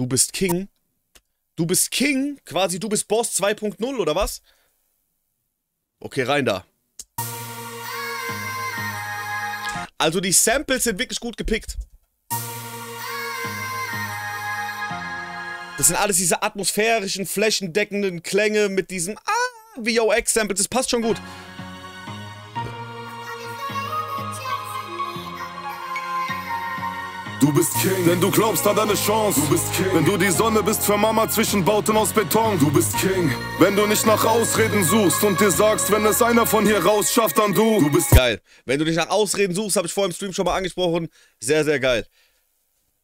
Du bist King? Du bist King? Quasi du bist Boss 2.0 oder was? Okay, rein da. Also die Samples sind wirklich gut gepickt. Das sind alles diese atmosphärischen, flächendeckenden Klänge mit diesem VOX-Samples. Das passt schon gut. Du bist King, denn du glaubst an deine Chance. Du bist King, wenn du die Sonne bist für Mama zwischen Bauten aus Beton. Du bist King, wenn du nicht nach Ausreden suchst und dir sagst, wenn es einer von hier raus schafft, dann du. Du bist geil. Wenn du dich nach Ausreden suchst, habe ich vorhin im Stream schon mal angesprochen. Sehr, sehr geil.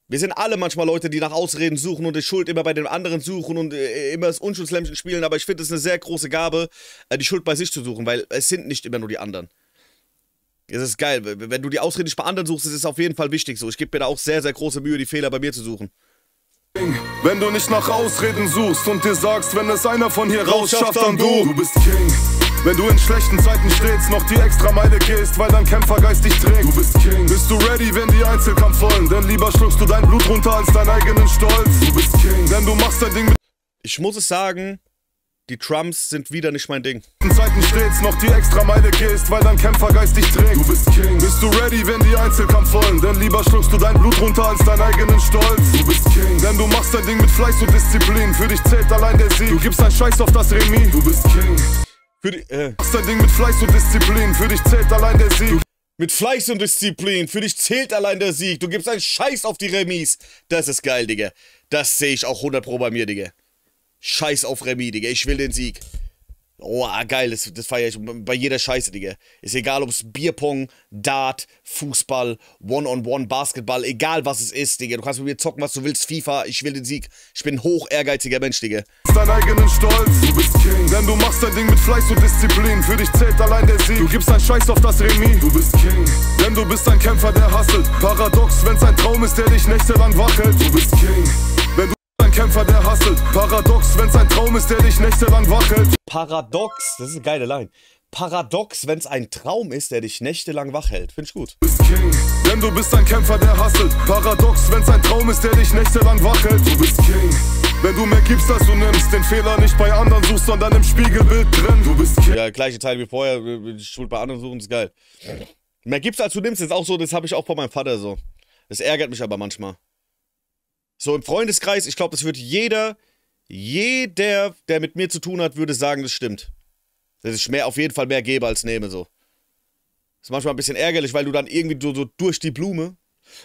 Wir sind alle manchmal Leute, die nach Ausreden suchen und die Schuld immer bei den anderen suchen und immer das Unschuldslämmchen spielen, aber ich finde es eine sehr große Gabe, die Schuld bei sich zu suchen, weil es sind nicht immer nur die anderen. Das ist geil, wenn du die Ausreden nicht bei anderen suchst, ist es auf jeden Fall wichtig so. Ich gebe mir da auch sehr, sehr große Mühe, die Fehler bei mir zu suchen. Wenn du nicht nach Ausreden suchst und dir sagst, wenn es einer von hier raus schafft, dann du. Du bist King. Wenn du in schlechten Zeiten stets noch die extra Meile gehst, weil dein Kämpfergeist dich trägt. Du bist King. Bist du ready, wenn die Einzelkampf wollen? Denn lieber schluckst du dein Blut runter als deinen eigenen Stolz. Du bist King. Denn du machst dein Ding mit. Ich muss es sagen, die Trumps sind wieder nicht mein Ding. In Zeiten stets noch die extra Meile gehst, weil dein Kämpfergeist dich trägt. Du bist King. Bist du ready, wenn die Einzelkampf wollen? Denn lieber schluckst du dein Blut runter als deinen eigenen Stolz. Du bist King. Denn du machst dein Ding mit Fleiß und Disziplin. Für dich zählt allein der Sieg. Du gibst einen Scheiß auf das Remis. Du bist King. Machst dein Ding mit Fleiß und Disziplin, für dich zählt allein der Sieg. Mit Fleiß und Disziplin, für dich zählt allein der Sieg. Du gibst einen Scheiß auf die Remis. Das ist geil, Digga. Das sehe ich auch 100% bei mir, Digga. Scheiß auf Remis, Digga. Ich will den Sieg. Oh, geil, das feiere ich bei jeder Scheiße, Digga. Ist egal, ob es Bierpong, Dart, Fußball, One-on-One, Basketball, egal was es ist, Digga. Du kannst mit mir zocken, was du willst, FIFA, ich will den Sieg. Ich bin ein hoch ehrgeiziger Mensch, Digga. Du bist dein eigenen Stolz, du bist King. Denn du machst dein Ding mit Fleiß und Disziplin. Für dich zählt allein der Sieg. Du gibst einen Scheiß auf das Remis. Du bist King. Denn du bist ein Kämpfer, der hustelt. Paradox, wenn's ein Traum ist, der dich nächtelang wachhält. Du bist King. Wenn du Kämpfer, der hustelt. Paradox, wenn's ein Traum ist, der dich nächtelang wachhält. Paradox, das ist eine geile Line. Paradox, wenn's ein Traum ist, der dich nächtelang wachhält. Find ich gut. Du bist King, denn du bist ein Kämpfer, der hustelt. Paradox, wenn's ein Traum ist, der dich nächtelang wachhält. Du bist King, wenn du mehr gibst, als du nimmst. Den Fehler nicht bei anderen suchst, sondern im Spiegelbild drin. Du bist King. Ja, gleiche Teil wie vorher. Schuld bei anderen suchen, ist geil. Mehr gibst, als du nimmst, ist auch so. Das habe ich auch bei meinem Vater so. Das ärgert mich aber manchmal. So im Freundeskreis, ich glaube, das wird jeder, der mit mir zu tun hat, würde sagen, das stimmt. Dass ich mehr, auf jeden Fall mehr gebe als nehme, so. Ist manchmal ein bisschen ärgerlich, weil du dann irgendwie so durch die Blume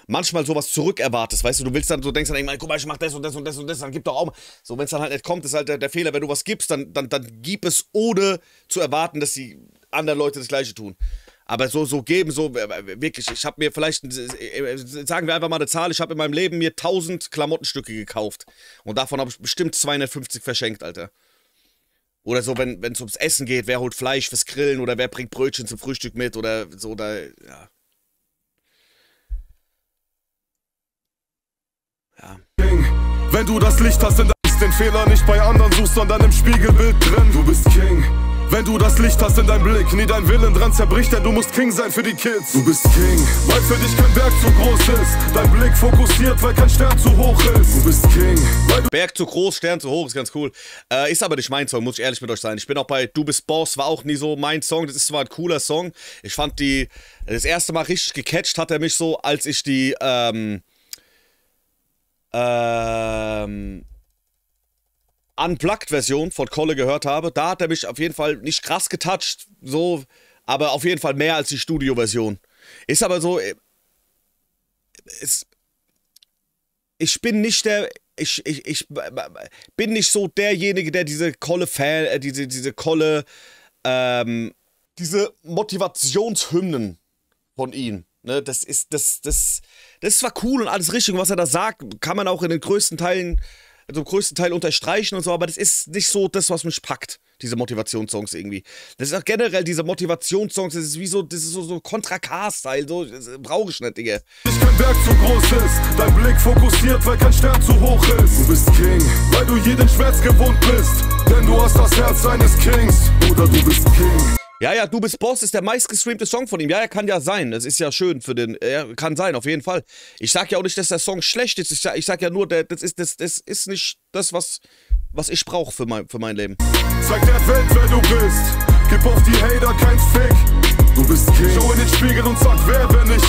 manchmal sowas zurückerwartest, weißt du, du willst dann so, denkst dann irgendwann, guck mal, ich mach das und das und das und das, dann gib doch auch mal. So, wenn es dann halt nicht kommt, ist halt der Fehler, wenn du was gibst, dann gib es, ohne zu erwarten, dass die anderen Leute das Gleiche tun. Aber so geben, so wirklich, ich habe mir vielleicht, sagen wir einfach mal eine Zahl, ich habe in meinem Leben mir 1000 Klamottenstücke gekauft. Und davon habe ich bestimmt 250 verschenkt, Alter. Oder so, wenn es ums Essen geht, wer holt Fleisch fürs Grillen oder wer bringt Brötchen zum Frühstück mit oder so, da, ja. Ja. Wenn du das Licht hast, dann ist den Fehler nicht bei anderen suchst, sondern im Spiegelbild drin. Du bist King. Wenn du das Licht hast in deinem Blick, nie dein Willen dran zerbricht, denn du musst King sein für die Kids. Du bist King, weil für dich kein Berg zu groß ist. Dein Blick fokussiert, weil kein Stern zu hoch ist. Du bist King, weil du Berg zu groß, Stern zu hoch, ist ganz cool. Ist aber nicht mein Song, muss ich ehrlich mit euch sein. Ich bin auch bei Du bist Boss, war auch nie so mein Song. Das ist zwar ein cooler Song. Ich fand das erste Mal richtig gecatcht hat er mich so, als ich die, Unplugged-Version von Kolle gehört habe, da hat er mich auf jeden Fall nicht krass getoucht, so, aber auf jeden Fall mehr als die Studio-Version. Ist aber so, ich bin nicht derjenige, der diese diese Motivationshymnen von ihm, ne, das ist zwar cool und alles richtig, was er da sagt, kann man auch in den größten Teilen unterstreichen und so, aber das ist nicht so das, was mich packt, diese Motivationssongs irgendwie. Das ist auch generell diese Motivationssongs, das ist wie so, das ist so Kontra K-Style, so brauche ich nicht, Digga. Wenn kein Berg zu groß ist, dein Blick fokussiert, weil kein Stern zu hoch ist. Du bist King, weil du jeden Schmerz gewohnt bist, denn du hast das Herz eines Kings, oder du bist King. Ja, ja, du bist Boss ist der meistgestreamte Song von ihm. Ja, kann ja sein. Das ist ja schön für den... kann sein, auf jeden Fall. Ich sag ja auch nicht, dass der Song schlecht ist. Ich sag ja nur, das ist nicht das, was ich brauche für mein Leben. Zeig der Welt, wer du bist. Gib auf die Hater kein Fick. Du bist King. Schau in den Spiegel und sag, wer bin ich?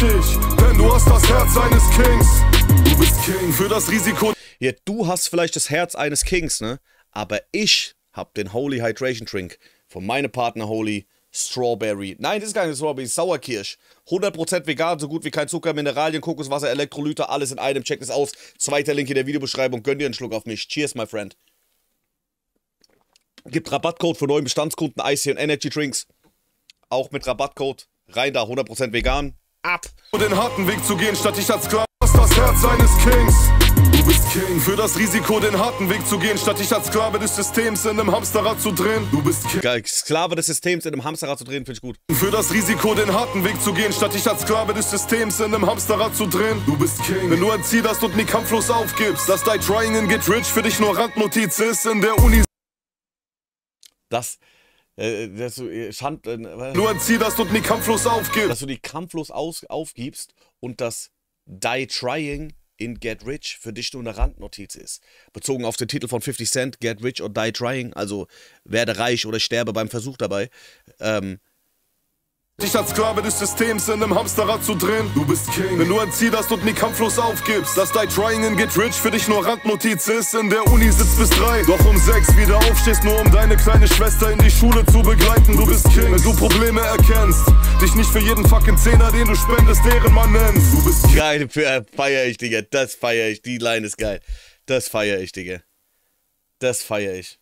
Denn du hast das Herz eines Kings. Du bist King für das Risiko. Ja, du hast vielleicht das Herz eines Kings, ne? Aber ich hab den Holy Hydration Drink von meinem Partner Holy Strawberry. Nein, das ist gar nicht Strawberry, Sauerkirsch. 100% vegan, so gut wie kein Zucker, Mineralien, Kokoswasser, Elektrolyte, alles in einem. Checkt es aus. Zweiter Link in der Videobeschreibung. Gönn dir einen Schluck auf mich. Cheers, my friend. Gibt Rabattcode für neue Bestandskunden, Eis und Energy Drinks. Auch mit Rabattcode. Rein da, 100% vegan. Ab! Den harten Weg zu gehen, statt dich als Sklaven. Das Herz eines Kings. Du bist King. Für das Risiko, den harten Weg zu gehen, statt dich als Sklave des Systems in einem Hamsterrad zu drehen. Du bist King. Geil, Sklave des Systems in einem Hamsterrad zu drehen, finde ich gut. Für das Risiko, den harten Weg zu gehen, statt dich als Sklave des Systems in einem Hamsterrad zu drehen. Du bist King. Wenn du ein Ziel hast und nie kampflos aufgibst, dass dein Trying and Get Rich für dich nur Randnotiz ist in der Uni. Nur ein Ziel, dass du nie kampflos aufgibst. Dass du die kampflos aufgibst und das Die Trying in Get Rich für dich nur eine Randnotiz ist. Bezogen auf den Titel von 50 Cent, Get Rich or Die Trying, also werde reich oder sterbe beim Versuch dabei. Dich als Sklave des Systems in einem Hamsterrad zu drehen. Du bist King. Wenn du ein Ziel hast und nie kampflos aufgibst, dass dein Trying in Get Rich für dich nur Randnotiz ist. In der Uni sitzt bis 3, doch um 6 wieder aufstehst, nur um deine kleine Schwester in die Schule zu begleiten. Du bist King. Wenn du Probleme erkennst, dich nicht für jeden fucking Zehner, den du spendest, deren man nennst. Du bist King. Geil, feier ich, Digga. Das feier ich. Die Line ist geil. Das feier ich, Digga. Das feier ich.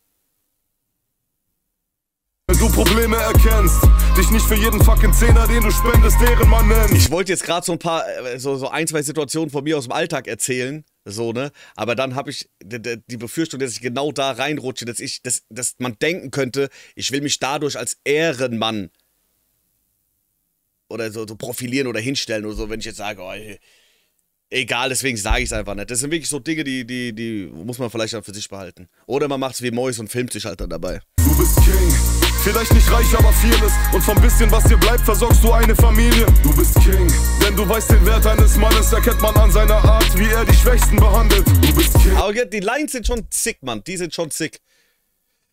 Wenn du Probleme erkennst, dich nicht für jeden fucking Zehner, den du spendest, deren man nennt. Ich wollte jetzt gerade so ein paar, so ein, zwei Situationen von mir aus dem Alltag erzählen, so, ne? Aber dann habe ich die Befürchtung, dass ich genau da reinrutsche, dass man denken könnte, ich will mich dadurch als Ehrenmann oder so profilieren oder hinstellen oder so, wenn ich jetzt sage, oh, egal, deswegen sage ich es einfach nicht. Das sind wirklich so Dinge, die muss man vielleicht dann für sich behalten. Oder man macht es wie Mois und filmt sich halt dann dabei. Du bist King. Vielleicht nicht reich, aber vieles. Und vom bisschen, was dir bleibt, versorgst du eine Familie. Du bist King. Denn du weißt den Wert eines Mannes, erkennt man an seiner Art, wie er die Schwächsten behandelt. Du bist King. Aber die Lines sind schon sick, Mann. Die sind schon sick.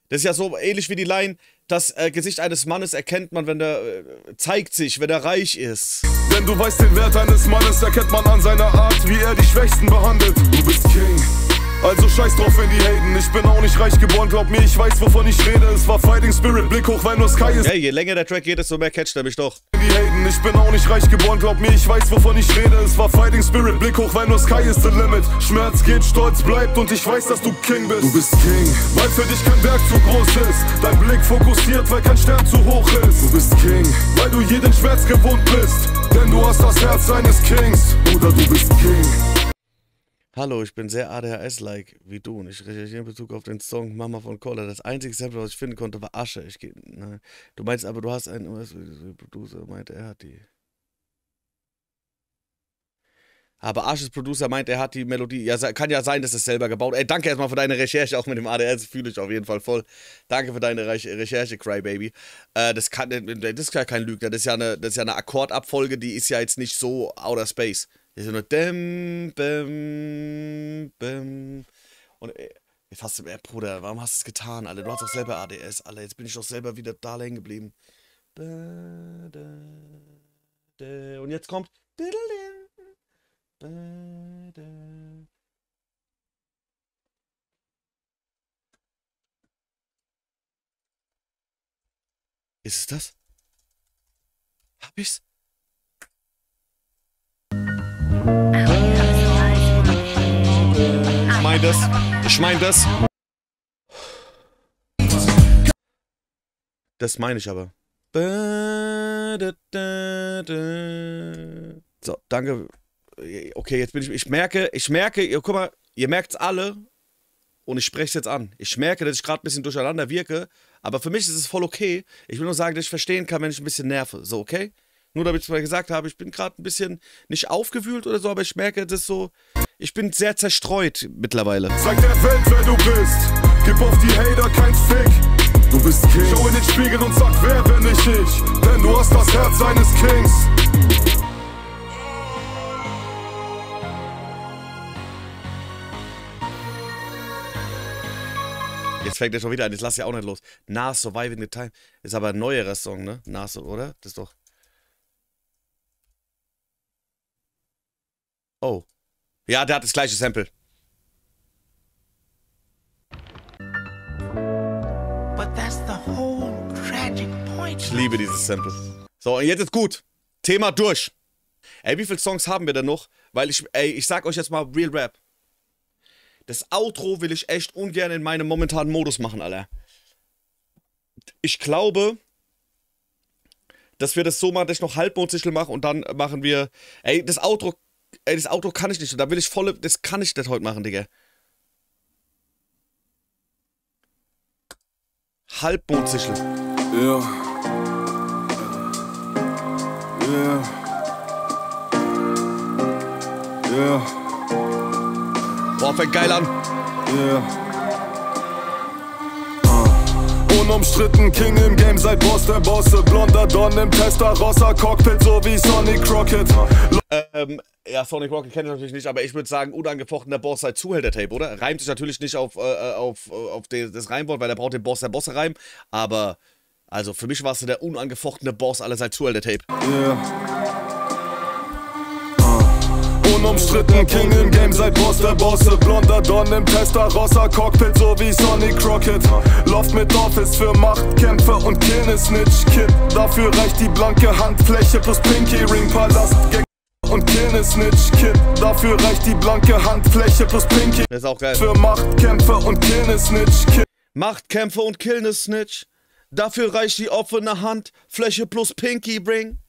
Das ist ja so ähnlich wie die Line, das Gesicht eines Mannes erkennt man, wenn der zeigt sich, wenn er reich ist. Denn du weißt den Wert eines Mannes, erkennt man an seiner Art, wie er die Schwächsten behandelt. Du bist King. Also scheiß drauf, wenn die haten. Ich bin auch nicht reich geboren, glaub mir, ich weiß, wovon ich rede. Es war Fighting Spirit, Blick hoch, weil nur Sky ist. Hey, je länger der Track geht, desto mehr catcht er mich doch. Die haten, ich bin auch nicht reich geboren, glaub mir, ich weiß, wovon ich rede. Es war Fighting Spirit, Blick hoch, weil nur Sky ist the limit. Schmerz geht, Stolz bleibt und ich weiß, dass du King bist. Du bist King, weil für dich kein Berg zu groß ist. Dein Blick fokussiert, weil kein Stern zu hoch ist. Du bist King, weil du jeden Schmerz gewohnt bist. Denn du hast das Herz eines Kings. Oder du bist King. Hallo, ich bin sehr ADHS-like wie du und ich recherchiere in Bezug auf den Song Mama von Kollegah. Das einzige Sample, was ich finden konnte, war Asche. Du meinst aber, du hast einen US-Producer, meint er hat die. Aber Asches Producer meint, er hat die Melodie. Ja, kann ja sein, dass es selber gebaut. Ey, danke erstmal für deine Recherche, auch mit dem ADS fühle ich auf jeden Fall voll. Danke für deine Recherche, Crybaby. Das ist ja kein Lügner, das ist ja eine Akkordabfolge, die ist ja jetzt nicht so outer space. Das ist nur dem, bem, bem. Und jetzt hast du, Bruder, warum hast du es getan, Alter? Du hast doch selber ADS, Alter. Jetzt bin ich doch selber wieder da hängen geblieben. Und jetzt kommt. Ist es das? Hab ich's? Ich meine das. Das meine ich aber. So, danke. Okay, jetzt bin ich. Ich merke, ihr, guck mal, ihr merkt's alle und ich spreche es jetzt an. Ich merke, dass ich gerade ein bisschen durcheinander wirke, aber für mich ist es voll okay. Ich will nur sagen, dass ich verstehen kann, wenn ich ein bisschen nerve. So, okay? Nur damit ich mal gesagt habe, ich bin gerade ein bisschen nicht aufgewühlt oder so, aber ich merke, dass so, ich bin sehr zerstreut mittlerweile. Zeig der Welt, wer du bist. Gib auf die Hater kein Fick. du bist King. Schau in den Spiegel und sag, wer bin ich? Denn du hast das Herz eines Kings. Jetzt fängt er schon wieder an, jetzt lass ja auch nicht los. Nah, Surviving the Time. Ist aber ein neuerer Song, ne? Nah, oder? Das ist doch... Oh. Ja, der hat das gleiche Sample. But that's the whole tragic point. Ich liebe dieses Sample. So, und jetzt ist gut. Thema durch. Ey, wie viele Songs haben wir denn noch? Weil ich sag euch jetzt mal Real Rap. Das Outro will ich echt ungern in meinem momentanen Modus machen, Alter. Ich glaube, dass wir das so machen, dass ich noch Halbmondsichel mache und dann machen wir... Ey, das Outro kann ich nicht. Da will ich volle... Das kann ich nicht heute machen, Digga. Halbmondsichel. Ja. Ja. Ja. Boah, fängt geil an. Yeah. Unumstritten, King im Game, seit Boss der Bosse. Blonder Don im Testarossa Cockpit, so wie Sonny Crockett. Ja, Sonny Crockett kenne ich natürlich nicht, aber ich würde sagen, unangefochtener Boss seit Zuhälter-Tape, oder? Reimt sich natürlich nicht auf das Reimwort, weil er braucht den Boss der Bosse reim. Aber, also für mich warst du der unangefochtene Boss aller seit Zuhälter-Tape. Yeah. Unumstritten, King im Game, seit Boss der Bosse. Blonder Don im Testarossa Cockpit, so wie Sonny Crockett. Loft mit Office für Machtkämpfer und keine Snitch-Kid. Dafür reicht die blanke Handfläche plus Pinky Ring. Palast und keine Snitch-Kid. Dafür reicht die blanke Handfläche plus Pinky. Das ist auch geil. Für Machtkämpfer und keine Snitch-Kid. Machtkämpfer und keine Snitch. Dafür reicht die offene Handfläche plus Pinky Ring.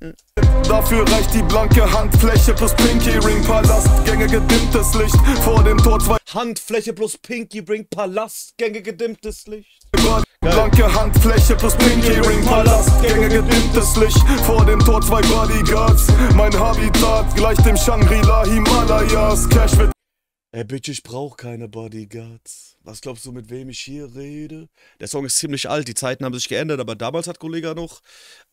Dafür reicht die blanke Handfläche plus Pinky Ring. Palastgänge, gedimmtes Licht vor dem Tor 2. Handfläche plus Pinky Ring. Palastgänge, gedimmtes Licht. Geil. Blanke Handfläche plus Pinky Ring. Palastgänge, gedimmtes Licht vor dem Tor 2 Bodyguards. Mein Habitat gleicht dem Shangri-La Himalayas. Cash wird... Ey, Bitch, ich brauch keine Bodyguards. Was glaubst du, mit wem ich hier rede? Der Song ist ziemlich alt, die Zeiten haben sich geändert, aber damals hat Kollegah noch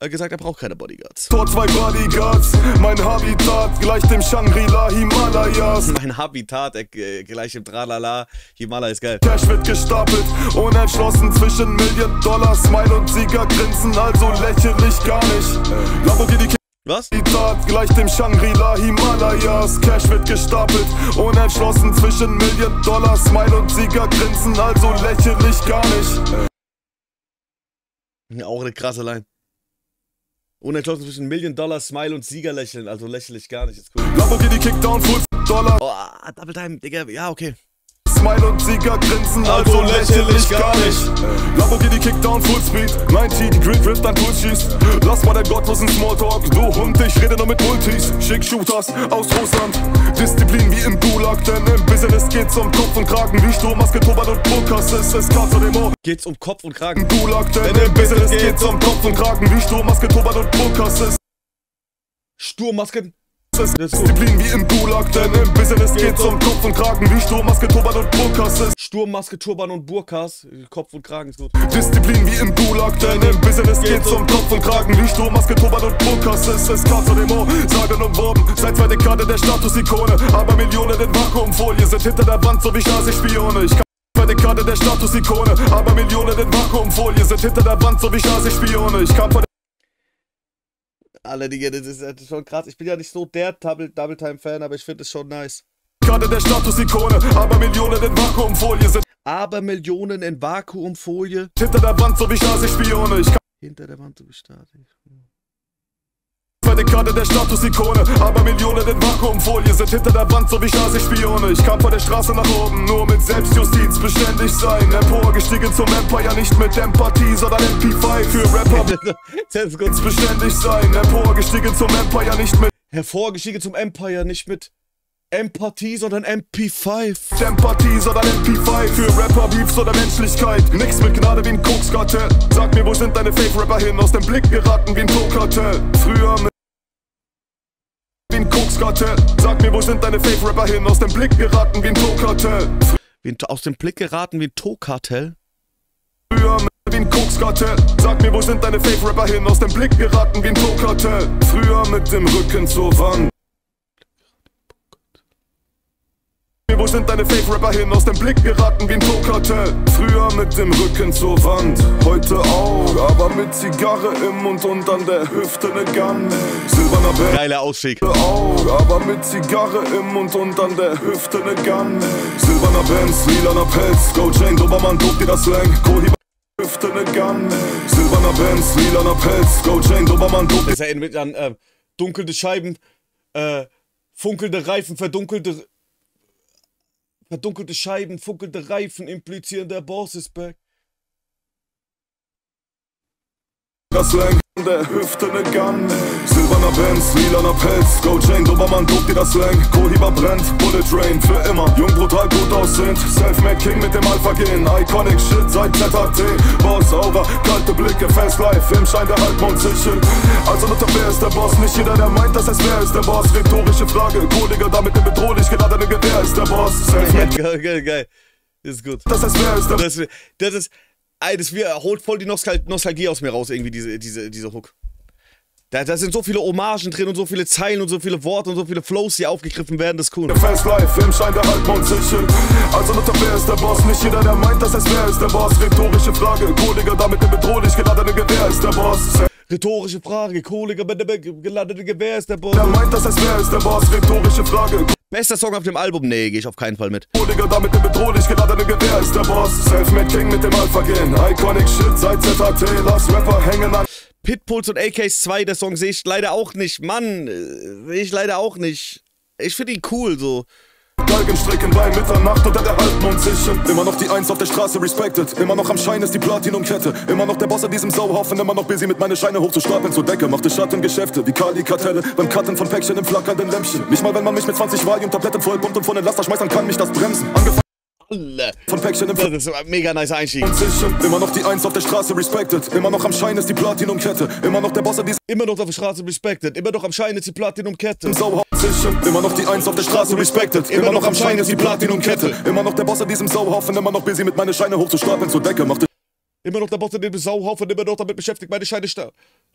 gesagt, er braucht keine Bodyguards. Tor 2 Bodyguards, mein Habitat gleicht dem Shangri-La Himalayas. Mein Habitat gleicht dem Tralala Himalaya ist geil. Cash wird gestapelt, unentschlossen zwischen $1 Million, Smile und Sieger grinsen, also lächel ich gar nicht. Lamborghini die K. Was? Die Tat gleicht dem Shangri-La Himalayas. Cash wird gestapelt, unentschlossen zwischen $1 Million, Smile und Sieger grinsen, also lächel ich gar nicht. Ja, auch eine krasse Line. Unentschlossen zwischen $1 Million, Smile und Sieger lächeln, also lächel ich gar nicht. Ist cool. Lamborghini Kickdown, $1 Full. Oh, Double Time, Digga, ja, okay. Smile und Sieger grinsen, also lächel ich gar nicht. Lamborghini Kickdown, Fullspeed, 90 Grid, Rift, dein Puls schießt. Lass mal dein gottlosen Smalltalk, du Hund, ich rede nur mit Multis. Schick Shooters aus Russland, Disziplin wie im Gulag. Denn im Business geht's um Kopf und Kragen, wie Strommaske, Tobal und Pulkas, es ist K zu dem O. Geht's um Kopf und Kragen, Gulag, denn im Business geht's um Kopf und Kragen, wie Strommaske, Tobal und Pulkas, ist Sturmmasken. Disziplin wie im Gulag, denn im Business geht's um Kopf und Kragen, wie Sturmmaske, Turban und Burkas ist. Sturmmaske, Turban und Burkas, Kopf und Kragen ist gut. Disziplin wie im Gulag, denn im Business geht's um Kopf und Kragen, wie Sturmmaske, Turban und Burkas ist. Es kam zu dem O, sagen umworben, seit 2 Dekade der Status-Ikone. Aber Millionen in Vakuumfolie sind hinter der Wand, so wie Stasi-Spione. Ich kann 2 Dekade der Status-Ikone, aber Millionen in Vakuumfolie sind hinter der Wand, so wie Stasi-Spione. Ich kam von der... Alle Dinge, das ist schon krass. Ich bin ja nicht so der Double-Time-Fan, aber ich finde es schon nice. Gerade der Status-Ikone, aber Millionen in Vakuumfolie sind. Aber Millionen in Vakuumfolie. Hinter der Wand, so wie Stasi-Spione. Hinter der Wand, so wie Stasi-Spione. Gerade der Status-Ikone, aber Millionen in Vakuumfolie sind hinter der Wand, so wie Stasi-Spione. Ich kam von der Straße nach oben, nur mit Selbstjustiz beständig sein. Emporgestiegen zum Empire, nicht mit Empathie, sondern MP5 für Rapper. Beständig sein, emporgestiegen zum Empire, nicht mit... Hervorgestiegen zum Empire, nicht mit... Empathie, sondern MP5. Empathie, sondern MP5. Für Rapper, Beefs oder Menschlichkeit. Nix mit Gnade wie ein Koks-Kartell. Sag mir, wo sind deine Fake-Rapper hin? Aus dem Blick geraten wie ein Koks-Kartell. Früher mit... Wie ein Koks-Kartell. Sag mir, wo sind deine Fake-Rapper hin? Aus dem Blick geraten wie ein Koks-Kartell. Aus dem Blick geraten wie ein Koks-Kartell? Früher mit... wie ein Koks-Kartell. Sag mir, wo sind deine Fave-Rapper hin? Aus dem Blick geraten wie ein Koks-Kartell. Früher mit dem Rücken zur Wand. Wo sind deine Fave-Rapper hin? Aus dem Blick geraten wie ein Koks-Kartell. Früher mit dem Rücken zur Wand, heute auch, aber mit Zigarre im Mund und an der Hüfte ne Gun. Silberner Bell. Geiler Ausstieg. Auch, aber mit Zigarre im Mund und an der Hüfte ne Gun. Silberner Benz, lilaner Pelz, Gold Chain, Dobermann, dobt dir das Slang. Hüfte ne Gun. Silberner Benz, lilaner Pelz, Gold Chain, Dobermann, dobt dir das Slang. Mit an dunkelnde Scheiben, funkelnde Reifen, verdunkelte Scheiben, funkelnde Reifen implizieren, der Boss ist back. Das Slang an der Hüfte ne Gun. Silberner Benz, lilaner Pelz, Gold Chain, Dobermann, dobt dir das Slang. Kohiba brennt, Bullet Train, für immer. Jung, brutal, gut aussehend, Selfmade King mit dem Alpha-Gen. Iconic Shit seit ZHT, Boss over, kalte Blicke, Fast Life, im Schein der Halbmond sich schützt. Also Mutter, wer ist der Boss? Nicht jeder, der meint, dass es wer ist der Boss. Rhetorische Frage, Kollegah, damit der bedrohlich geladene Gewehr ist der Boss. Selfmade. Geil, geil, geil. Ist gut. Das heißt, wer ist der Boss? Das holt voll die Nostalgie aus mir raus, irgendwie, diese Hook. Da sind so viele Hommagen drin und so viele Zeilen und so viele Worte und so viele Flows, die aufgegriffen werden, das ist cool. Fast Life, im Schein der Halbmond sich schützt. Also Mutter, wer ist der Boss? Nicht jeder, der meint, dass es wer ist der Boss. Rhetorische Frage, Kollegah, damit der bedrohlich geladene Gewehr ist der Boss. Rhetorische Frage, Kollegah, geladene Gewehr ist der Boss. Der meint, dass es wer ist der Boss. Rhetorische Frage. Bester Song auf dem Album? Nee, geh ich auf keinen Fall mit. Kollegah, damit der bedrohlich geladene Gewehr ist der Boss. Selfmade King mit dem Alpha-Gen. Iconic Shit seit ZHT. Last Rapper hängen an Pitbulls und AKs 2, der Song sehe ich leider auch nicht. Mann, sehe ich leider auch nicht. Ich finde ihn cool, so. Galgenstricken bei Mitternacht unter der Halbmond sichern. Immer noch die Eins auf der Straße, respected. Immer noch am Schein ist die Platinumkette. Immer noch der Boss an diesem Sauhaufen. Immer noch busy mit meine Scheine hochzustapeln zur Decke. Machte Schattengeschäfte wie Kali-Kartelle beim Cutten von Päckchen im flackernden Lämpchen. Nicht mal wenn man mich mit 20 Valium-Tabletten vollpumpt und von den Laster schmeißt, dann kann mich das bremsen. Von Päckchen im Fl das ist ein mega nice Einstieg. Immer noch die Eins auf der Straße, respected. Immer noch am Schein ist die Platinumkette. Immer noch der Boss an diesem. Immer noch auf der Straße, respected. Immer noch am Schein ist die Platinumkette. Immer noch die Eins auf der Straße, respected. Immer noch am Schein ist die Platinumkette. Immer noch der Boss an diesem Sauhaufen. Immer noch busy mit meine Scheine hochzustapeln zur Decke. Macht immer noch der Boss an diesem Sauhaufen. Immer noch damit beschäftigt, meine Scheine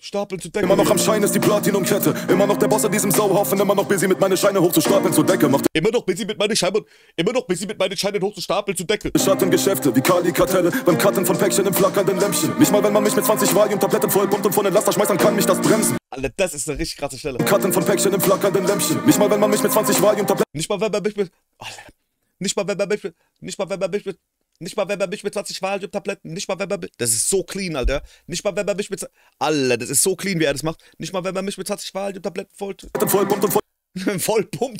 stapeln zur Decke. Immer noch am Schein ist die Platinumkette. Immer noch der Boss an diesem Sauhaufen. Immer noch busy mit meine Scheine hochzustapeln zur Decke. Macht immer noch busy mit meine Scheine. Immer noch busy mit meine Scheine hochzustapeln zur Decke. Schattengeschäfte wie Kali-Kartelle beim Cutten von Päckchen im flackernden Lämpchen. Nicht mal wenn man mich mit 20 Valium-Tabletten vollpumpt und von den Laster schmeißt, dann kann mich das bremsen. Alter, das ist eine richtig krasse Stelle. Cutten von Päckchen im flackernden Lämpchen. Nicht mal wenn man mich mit 20 Valium-Tabletten. Nicht mal wenn man mich mit 20 Valium-Tabletten. Nicht mal wenn man mich. Das ist so clean, Alter. Nicht mal wenn man mich mit. Alter, das ist so clean, wie er das macht. Nicht mal wenn man mich mit 20 Valium-Tabletten vollpumpt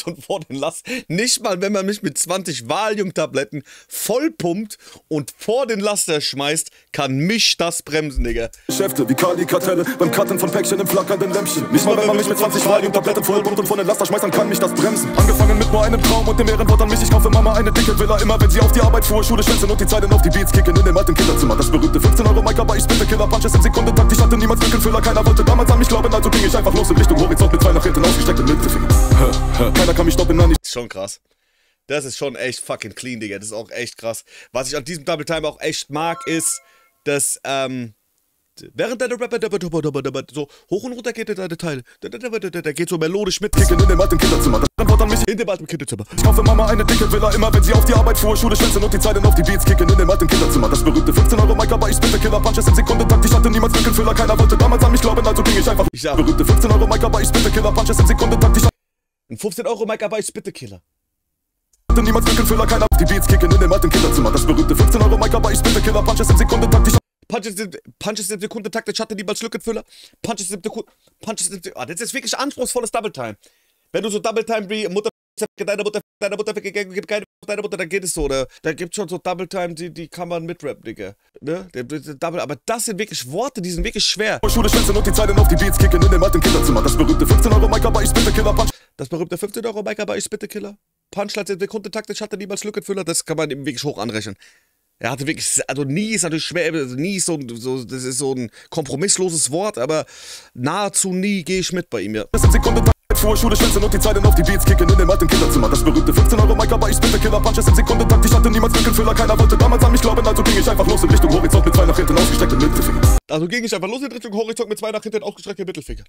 und vor den Laster. Nicht mal wenn man mich mit 20 Valium-Tabletten vollpumpt und vor den Laster schmeißt, kann mich das bremsen, Digga. Geschäfte wie Kali-Kartelle beim Cutten von Päckchen im flackernden Lämpchen. Nicht mal wenn man mich mit 20 Valium-Tabletten vollpumpt und vor den Laster schmeißt, dann kann mich das bremsen. Angefangen mit nur einem Traum und dem Ehrenwort an mich. Ich kaufe Mama eine dicke Villa. Immer wenn sie auf die Arbeit fuhr, Schule schwänzen und die Zeiten auf die Beats kicken in dem alten Kinderzimmer. Das berühmte 15-Euro-Mic, aber ich spitte Killer-Punches im Sekundentakt. Ich hatte niemals Lückenfüller, keiner wollte damals an mich glauben. Also ging ich einfach los in Richtung Horizont mit zwei nach hinten ausgestreckten Mittelfinger. Keiner kann mich stoppen, nein, nicht. Schon krass. Das ist schon echt fucking clean, Digga. Das ist auch echt krass. Was ich an diesem Double Time auch echt mag, ist, dass, während der Rapper so hoch und runter geht, der Teil, der geht so melodisch mit. Kicken in dem alten Kinderzimmer. Dann wird an mich in dem alten Kinderzimmer. Ich kaufe Mama eine dicke Villa, immer wenn sie auf die Arbeit fuhr, Schule schwänzen und die Zeiten auf die Beats kicken in dem alten Kinderzimmer. Das berühmte 15-Euro-Mic, aber ich spitte Killer-Punches im Sekundentakt. Ich hatte niemals Lückenfüller, keiner wollte damals an mich glauben, also ging ich einfach. Ich sag, berühmte 15-Euro-Mic, aber ich spitte Killer-Punches im Sekundentakt. Ein 15-Euro-Mic, aber ich spitte Killer. Hatte niemals Lückenfüller, keiner auf die Beats kicken in dem alten Kinderzimmer. Das berühmte 15-Euro-Mic, aber ich spitte Killer-Punches im Sekundentakt. Punches im Sekundentakt, ich hatte niemals Lückenfüller. Punches im Sekundentakt. Ah, das ist wirklich anspruchsvolles Double Time. Wenn du so Double Time wie Mutter, deine Mutter, deine Mutter, dann geht es so, ne? Da gibt es schon so Double Time, die kann man mitrappen, Digga. Ne? Double, aber das sind wirklich Worte, die sind wirklich schwer. Schule schwänzen und die Zeilen auf die Beats kicken in dem alten Kinderzimmer. Das berühmte 15-Euro-Mic, aber ich bitte Killer. Das berühmte 15-Euro-Mic, aber ich bitte Killer. Punchline im Sekundentakt, ich hatte niemals Lückenfüller. Das kann man eben wirklich hoch anrechnen. Er hatte wirklich, also nie ist natürlich schwer, also nie ist so, das ist so ein kompromissloses Wort, aber nahezu nie gehe ich mit bei ihm, ja. Lackschuhe, Schuhe, schwitzen und die Zeilen auf die Beats kicken in dem alten Kinderzimmer. Das berühmte 15-Euro-Mic, aber ich spitte Killer-Punches im Sekundentak. Ich hatte niemals Winkelfüller, keiner wollte damals an mich glauben, also ging ich einfach los in Richtung Horizont mit zwei nach hinten ausgestreckten Mittelfingern. Also ging ich einfach los in Richtung Horizont mit zwei nach hinten ausgestreckten Mittelfinger.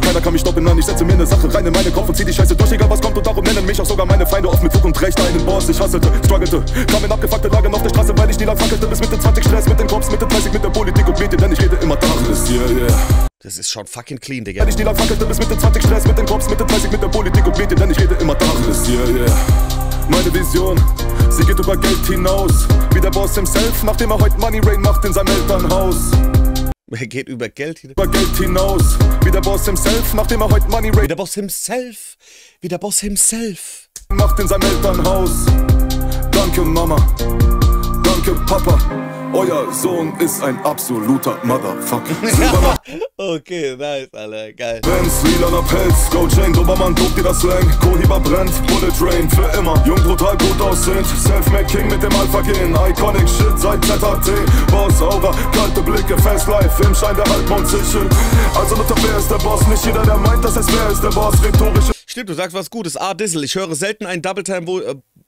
Keiner kann mich stoppen, nein, ich setze mir eine Sache rein in meinen Kopf und zieh die Scheiße durch, egal was kommt, und darum nennen mich auch sogar meine Feinde oft mit Fug und Recht einen Boss. Ich hasselte, struggelte, kam in abgefuckte Lagen auf der Straße, weil ich nie lang fackelte, bis Mitte 20 Stress mit den Cops, Mitte 30 mit der Politik und Medien, denn ich rede immer Tacheles, yeah. Das ist schon fucking clean, Digga. Wenn ich nie lang fackelte, bis Mitte 20 Stress mit den Cops, Mitte 30 mit der Politik und Medien, denn ich rede immer Tacheles, yeah. Meine Vision, sie geht über Geld hinaus, wie der Boss himself, nachdem er heute Money Rain macht in seinem Elternhaus. Er geht über Geld hinaus. Über Geld hinaus, wie der Boss himself, nachdem er heute Money Rain. Wie der Boss himself, wie der Boss himself. Macht in seinem Elternhaus. Danke Mama, danke Papa. Euer Sohn ist ein absoluter Motherfucker. Okay, nice, Alter, geil. Benz, lilaner Pelz, Go Chain, Dobermann, dobt dir das Slang. Kohiba brennt, Bullet Rain, für immer. Jung, brutal, gut aussehend, Selfmade King mit dem Alpha-Gen. Iconic Shit seit ZHT, Boss, Aura, kalte Blicke, Fast Life, im Schein der Halbmond Sichel. Also Mutter, wer ist der Boss? Nicht jeder, der meint, dass es wer ist der Boss. Rhetorische... Stimmt, du sagst was Gutes. A, Dizzle, ich höre selten einen Double-Time, wo,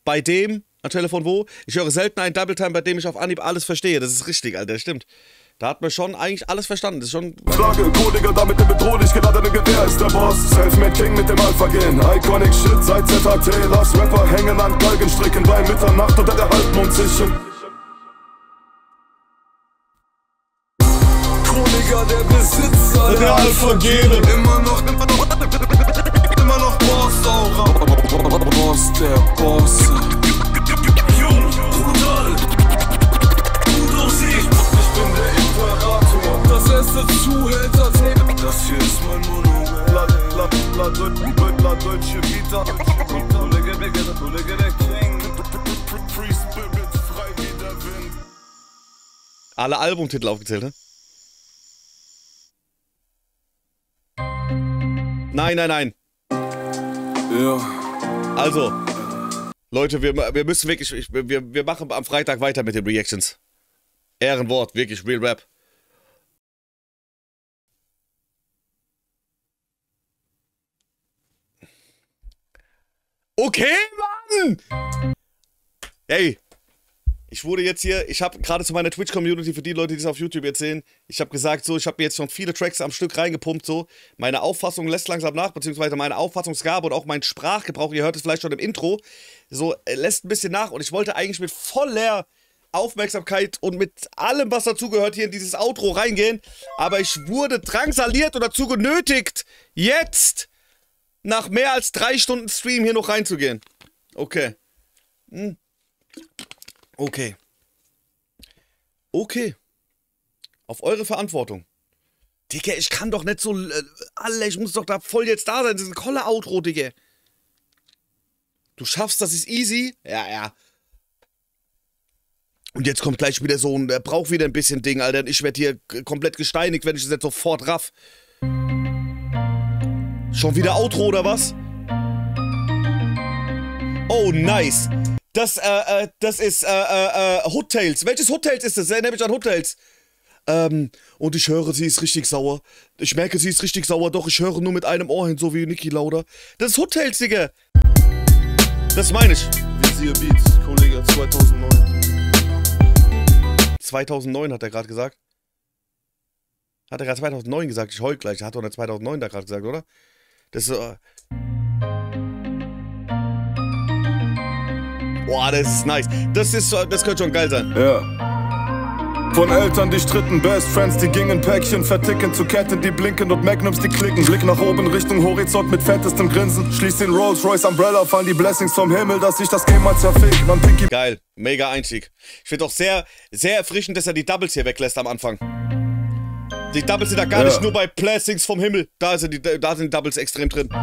bei dem... Anstelle von wo? Ich höre selten einen Double Time, bei dem ich auf Anhieb alles verstehe. Das ist richtig, Alter, stimmt. Da hat man schon eigentlich alles verstanden. Das ist schon... Flagge, Kollegah, da mit dem bedrohlich geladenen Gewehr ist der Boss. Selfmade King mit dem Alpha-Gen. Iconic Shit seit ZHT. Lass Rapper hängen an Galgenstricken bei Mitternacht unter der Halbmond sichern. Kollegah, der Besitzer der Alpha-Gene. Immer noch Boss-Aura. Boss, der Boss. Das hier ist mein Monument. La deutsche Vita. Kollegah der King. Free Spirit, frei wie der Wind. Alle Albumtitel aufgezählt, ne? Nein. Ja. Also, Leute, wir müssen wirklich. Wir machen am Freitag weiter mit den Reactions. Ehrenwort, wirklich, Real Rap. Okay, Mann! Ey, ich wurde jetzt hier, ich habe gerade zu meiner Twitch-Community, für die Leute, die es auf YouTube jetzt sehen, ich habe gesagt, so, ich habe mir jetzt schon viele Tracks am Stück reingepumpt, so. Meine Auffassung lässt langsam nach, beziehungsweise meine Auffassungsgabe und auch mein Sprachgebrauch, ihr hört es vielleicht schon im Intro, so, lässt ein bisschen nach, und ich wollte eigentlich mit voller Aufmerksamkeit und mit allem, was dazugehört, hier in dieses Outro reingehen, aber ich wurde drangsaliert und dazu genötigt, jetzt... nach mehr als 3 Stunden Stream hier noch reinzugehen. Okay. Okay. Okay. Auf eure Verantwortung. Digga, ich kann doch nicht so... Alter, ich muss doch da voll jetzt da sein. Das ist ein Koller-Outro, Digga. Du schaffst, das ist easy. Ja. Und jetzt kommt gleich wieder so ein... Er braucht wieder ein bisschen Ding, Alter. Ich werde hier komplett gesteinigt, wenn ich das jetzt sofort raff. Schon wieder Outro, oder was? Oh, nice. Das ist, Hood Tales. Welches Hood Tales ist das? Erinnere mich an Hood Tales. Und ich höre, sie ist richtig sauer. Ich merke, sie ist richtig sauer, doch ich höre nur mit einem Ohr hin, so wie Niki Lauda. Das ist Hood Tales, Digga. Das meine ich. Visier Beats, Kollegah, 2009. 2009 hat er gerade gesagt. Hat er gerade 2009 gesagt? Ich heul gleich. Er hat doch 2009 da gerade gesagt, oder? Das ist. Boah, das ist nice. Das könnte schon geil sein. Ja. Von Eltern, die stritten, Best Friends, die gingen Päckchen verticken, zu Ketten, die blinken und Magnums, die klicken. Blick nach oben Richtung Horizont mit fettestem Grinsen. Schließt den Rolls Royce Umbrella, fallen die Blessings vom Himmel, dass ich das Game mal zerfegt. Man Pinky. Geil. Mega Einstieg. Ich finde auch sehr, sehr erfrischend, dass er die Doubles hier weglässt am Anfang. Die Doubles sind da gar nicht nur bei Blessings vom Himmel. Da sind die Doubles extrem drin. Guck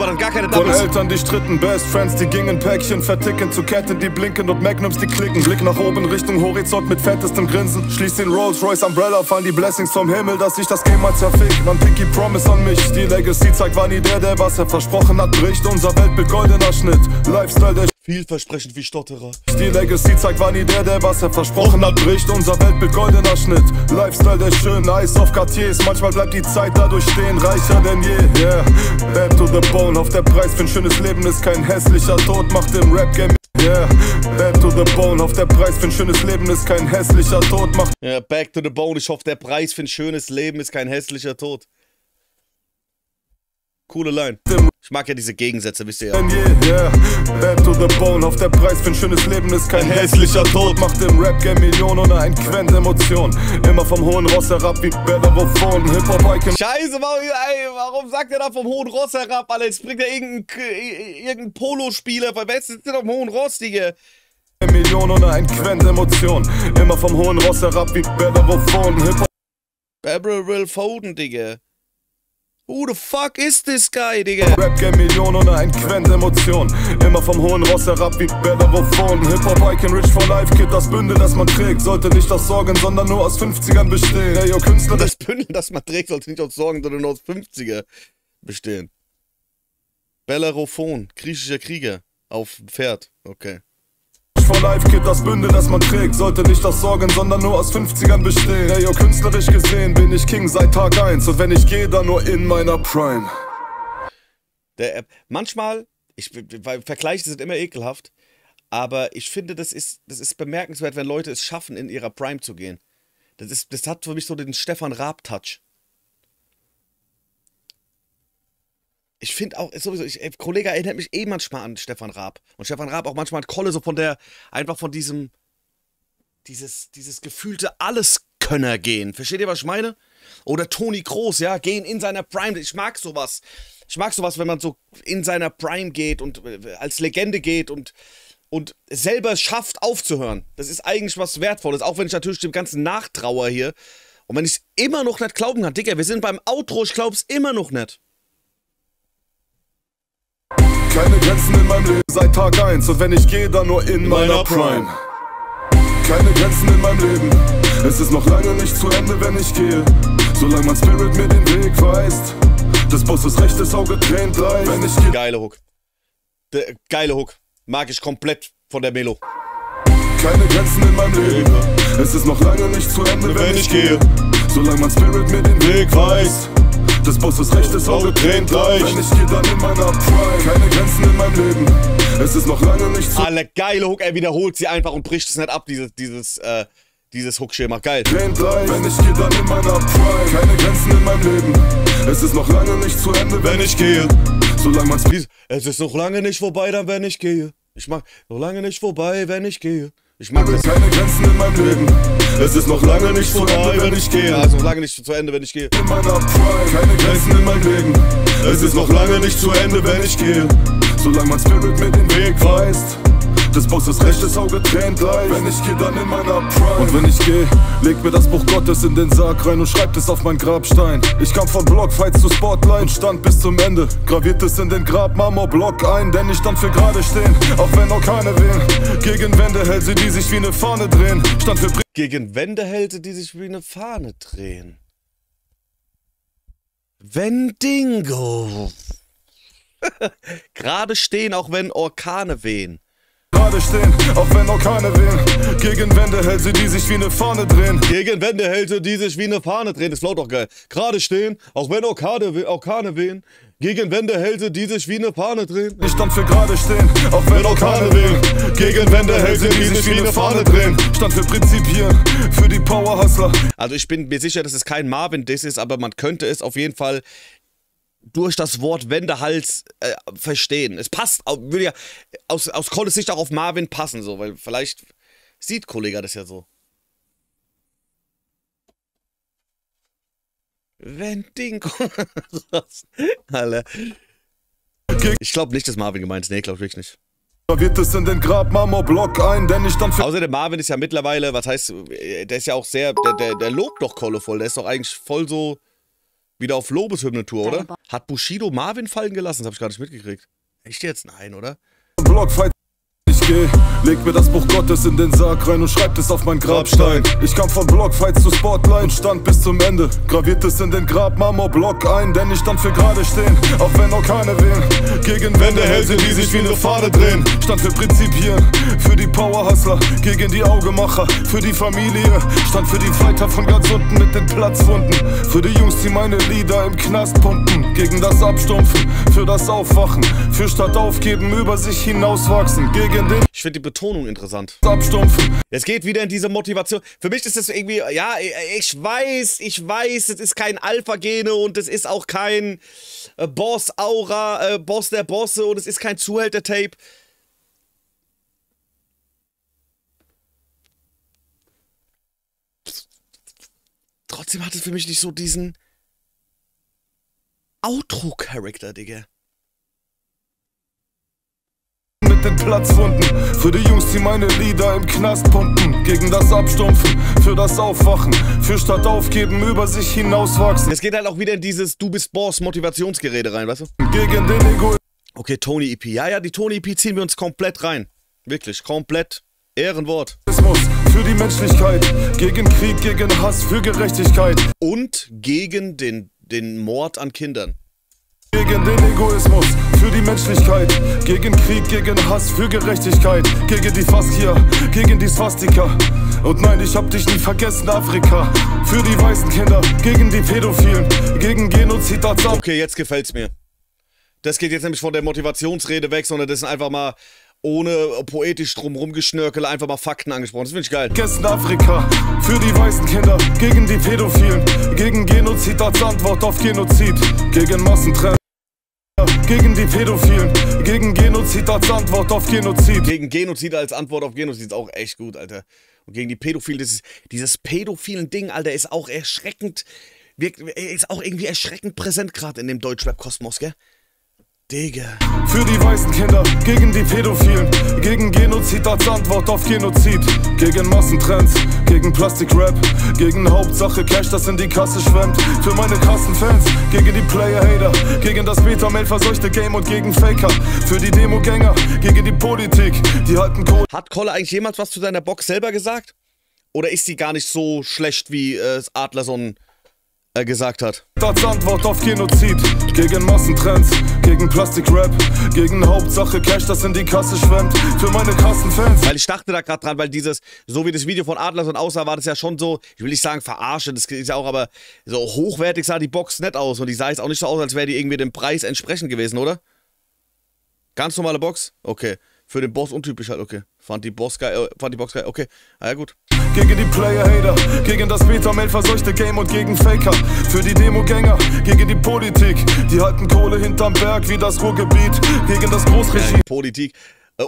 mal, dann gar keine Doubles. Von Eltern, die stritten, Best Friends, die gingen Päckchen verticken, zu Ketten, die blinken und Magnums, die klicken. Blick nach oben Richtung Horizont mit fettestem Grinsen. Schließt den Rolls Royce Umbrella, fallen die Blessings vom Himmel, dass ich das Game mal zerfick. Man Pinky Promise an mich. Die Legacy zeigt, war nie der, der was er versprochen hat, bricht. Unser Weltbild goldener Schnitt. Lifestyle der... Vielversprechend wie Stotterer. Die Legacy zeigt, war nie der, der was er versprochen hat, bricht. Unser Weltbild goldener Schnitt, Lifestyle der schönen Eis auf Cartiers. Manchmal bleibt die Zeit dadurch stehen, reicher denn je. Yeah, bad to the bone, auf der Preis für ein schönes Leben ist kein hässlicher Tod, macht im Rap-Game. Yeah, back to the bone, auf der Preis für ein schönes Leben ist kein hässlicher Tod, macht... Yeah, back to the bone, ich hoffe, der Preis für ein schönes Leben ist kein hässlicher Tod. Coole Line. Ich mag ja diese Gegensätze, wisst ihr ja. Yeah, back to the bone, auf der Preis für ein schönes Leben ist kein hässlicher Tod, macht im Rap-Game Millionen ohne ein Quent Emotionen. Immer vom hohen Ross herab wie Bellerophon, Hip-Hop-Icon... Scheiße, warum sagt er da vom hohen Ross herab, Alter? Jetzt bringt er irgendeinen Polospieler, weil wer sitzt denn auf dem hohen Ross, Digga? Millionen ohne ein Quent Emotionen. Immer vom hohen Ross herab wie Bellerophon, Hip-Hop... Bellerophon, Digga. Who the fuck is this guy, Digga? Rap-Game Millionen ohne ein Quent Emotion. Immer vom hohen Ross herab wie Bellerophon. Hip-Hop-Icon rich for life, Kid, das Bündel, das man trägt, sollte nicht aus Sorgen, sondern nur aus 50ern bestehen. Ey, yo, Künstler, das Bündel, das man trägt, sollte nicht aus Sorgen, sondern nur aus 50er bestehen. Bellerophon, griechischer Krieger, auf Pferd, okay. For life, Kid, das Bündel, das man trägt, sollte nicht aus Sorgen, sondern nur aus 50ern bestehen. Ey, yo, künstlerisch gesehen bin ich King seit Tag 1 und wenn ich gehe, dann nur in meiner Prime. Manchmal, weil Vergleiche sind immer ekelhaft, aber ich finde, das ist bemerkenswert, wenn Leute es schaffen, in ihrer Prime zu gehen. Das hat für mich so den Stefan Raab-Touch. Ich finde auch, sowieso, Kollegah erinnert mich eh manchmal an Stefan Raab. Und Stefan Raab auch manchmal an Kolle, so von der, einfach von diesem, dieses gefühlte Alleskönner-Gehen. Versteht ihr, was ich meine? Oder Toni Kroos, ja, gehen in seiner Prime. Ich mag sowas. Ich mag sowas, wenn man so in seiner Prime geht und als Legende geht und selber schafft aufzuhören. Das ist eigentlich was Wertvolles, auch wenn ich natürlich dem ganzen Nachtrauer hier. Und wenn ich es immer noch nicht glauben kann, Digga, wir sind beim Outro, ich glaub's immer noch nicht. Keine Grenzen in meinem Leben seit Tag 1 und wenn ich gehe, dann nur in meiner Prime. Keine Grenzen in meinem Leben, es ist noch lange nicht zu Ende, wenn ich gehe. Solange mein Spirit mir den Weg weist, das Bosses rechtes Auge tränt leicht, wenn ich gehe. Geile Hook. Geile Hook. Mag ich komplett von der Melo. Keine Grenzen in meinem Leben, es ist noch lange nicht zu Ende, wenn ich gehe. Solange mein Spirit mir den Weg weist, das Bosses rechtes Auge tränt leicht, wenn ich gehe, dann in meiner Prime. Keine Grenzen in meinem Leben, es ist noch lange nicht so... Alle geile Hook, er wiederholt sie einfach und bricht es nicht ab, dieses Hook-Schema, geil. Tränt leicht, wenn ich gehe, dann in meiner Prime. Keine Grenzen in meinem Leben, es ist noch lange nicht zu Ende, wenn ich gehe. Solange man's... Es ist noch lange nicht vorbei, dann wenn ich gehe. Ich mag... Noch lange nicht vorbei, wenn ich gehe. Ich mag das. Keine Grenzen in meinem Leben. Es ist noch lange nicht zu Ende, wenn ich gehe. Ja, es ist noch lange nicht zu Ende, wenn ich gehe. In meiner Prime. Keine Grenzen in meinem Leben. Es ist noch lange nicht zu Ende, wenn ich gehe. Solange mein Spirit mir den Weg weist, das Bosses rechtes Auge tränt leicht, wenn ich gehe, dann in meiner Prime. Und wenn ich gehe, legt mir das Buch Gottes in den Sarg rein und schreibt es auf mein Grabstein. Ich kam von Blockfights zu Spotlight und stand bis zum Ende. Graviert es in den Grabmarmorblock ein, denn ich stand für gerade stehen, auch wenn auch keine wehen. Gegen Wände hält sie, die sich wie eine Fahne drehen. Stand für... Gegen Wände hält sie, die sich wie eine Fahne drehen. Wendingo. Gerade stehen, auch wenn Orkane wehen. Gerade stehen, auch wenn Orkane wehen. Gegen Wände hält sie, die sich wie eine Fahne drehen. Gegen Wände hält sie, die sich wie eine Fahne drehen. Das float doch geil. Gerade stehen, auch wenn Orkane wehen. Gegen Wände hält sie, die sich wie eine Fahne drehen. Ich stand für gerade stehen, auch wenn Orkane wehen. Gegen Wände hält sie, die sich wie eine Fahne drehen. Stand für Prinzipien, für die Powerhustler. Also ich bin mir sicher, dass es kein Marvin-Diss ist, aber man könnte es auf jeden Fall durch das Wort Wendehals verstehen. Es passt, würde ja aus Kolles Sicht auch auf Marvin passen, so, weil vielleicht sieht Kollegah das ja so. Wendingo. Ich glaube nicht, dass Marvin gemeint ist. Nee, glaube ich nicht. Wird es in den Grabmarmorblock ein, denn ich dann... Außer der Marvin ist ja mittlerweile, was heißt, der ist ja auch sehr, der lobt doch Kolle voll. Der ist doch eigentlich voll so... Wieder auf Lobeshymne-Tour, oder? Hat Bushido Marvin fallen gelassen? Das habe ich gar nicht mitgekriegt. Echt jetzt? Nein, oder? Blockfight. Ich geh. Leg mir das Buch Gottes in den Sarg rein und schreibt es auf mein Grabstein. Ich kam von Blockfights zu Spotline und stand bis zum Ende. Graviert es in den Grabmarmorblock ein, denn ich stand für gerade stehen, auch wenn Orkane wehen. Gegen Wände Hälse, die sich wie eine Fahne drehen. Stand für Prinzipien, für die Powerhustler, gegen die Augemacher, für die Familie. Stand für die Fighter von ganz unten mit den Platzwunden. Für die Jungs, die meine Lieder im Knast pumpen. Gegen das Abstumpfen, für das Aufwachen, für statt aufgeben, über sich hinauswachsen. Gegen den... Ich finde die Betonung interessant. Abstumpfen. Es geht wieder in diese Motivation. Für mich ist das irgendwie... Ja, ich weiß, es ist kein Alpha-Gene und es ist auch kein Boss-Aura, Boss der Bosse und es ist kein Zuhälter-Tape. Trotzdem hat es für mich nicht so diesen Outro-Charakter, Digga. Mit den Platzwunden, für die Jungs, die meine Lieder im Knast pumpen. Gegen das Abstumpfen, für das Aufwachen, für statt aufgeben, über sich hinauswachsen. Es geht halt auch wieder in dieses Du bist Boss-Motivationsgerede rein, weißt du? Gegen den Ego. Okay, Toni EP. Ja, die Toni EP ziehen wir uns komplett rein. Wirklich, komplett. Ehrenwort. Für die Menschlichkeit, gegen Krieg, gegen Hass, für Gerechtigkeit. Und gegen den Mord an Kindern. Gegen den Egoismus, für die Menschlichkeit, gegen Krieg, gegen Hass, für Gerechtigkeit. Gegen die Faskia, gegen die Swastika. Und nein, ich hab dich nie vergessen, Afrika. Für die weißen Kinder, gegen die Pädophilen, gegen Genozid. Okay, jetzt gefällt's mir. Das geht jetzt nämlich von der Motivationsrede weg, sondern das sind einfach mal... ohne poetisch drumrum geschnörkele, einfach mal Fakten angesprochen. Das finde ich geil. Gestern Afrika, für die weißen Kinder, gegen die Pädophilen, gegen Genozid als Antwort auf Genozid, gegen Massentrenner, gegen die Pädophilen, gegen Genozid als Antwort auf Genozid. Gegen Genozid als Antwort auf Genozid ist auch echt gut, Alter. Und gegen die Pädophilen, dieses pädophilen Ding, Alter, ist auch erschreckend, ist auch irgendwie erschreckend präsent gerade in dem Deutschrap-Kosmos, gell? Digga. Für die weißen Kinder, gegen die Pädophilen, gegen Genozid als Antwort auf Genozid, gegen Massentrends, gegen Plastikrap, gegen Hauptsache Cash, das in die Kasse schwemmt, für meine krassen Fans, gegen die Player-Hater, gegen das Beta-Mail verseuchte Game und gegen Faker, für die Demogänger, gegen die Politik, die halten Kohle. Hat Kolle eigentlich jemand was zu deiner Box selber gesagt? Oder ist sie gar nicht so schlecht, wie Adlerson gesagt hat? Als Antwort auf Genozid, gegen Massentrends, gegen Plastikrap, gegen Hauptsache Cash, das in die Kasse schwemmt, für meine krassen Fans. Weil ich dachte da gerade dran, weil dieses, so wie das Video von Adlerson aussah, war das ja schon so, ich will nicht sagen verarsche, das ist ja auch, aber so hochwertig sah die Box nicht aus und die sah jetzt auch nicht so aus, als wäre die irgendwie dem Preis entsprechend gewesen, oder? Ganz normale Box? Okay. Für den Boss untypisch halt, okay. Fand die Box geil, okay. Ah ja, gut. Gegen die Player-Hater, gegen das Beta-Mail verseuchte Game und gegen Faker. Für die Demogänger, gegen die Politik. Die halten Kohle hinterm Berg wie das Ruhrgebiet. Gegen das Großregime. Ja, Politik.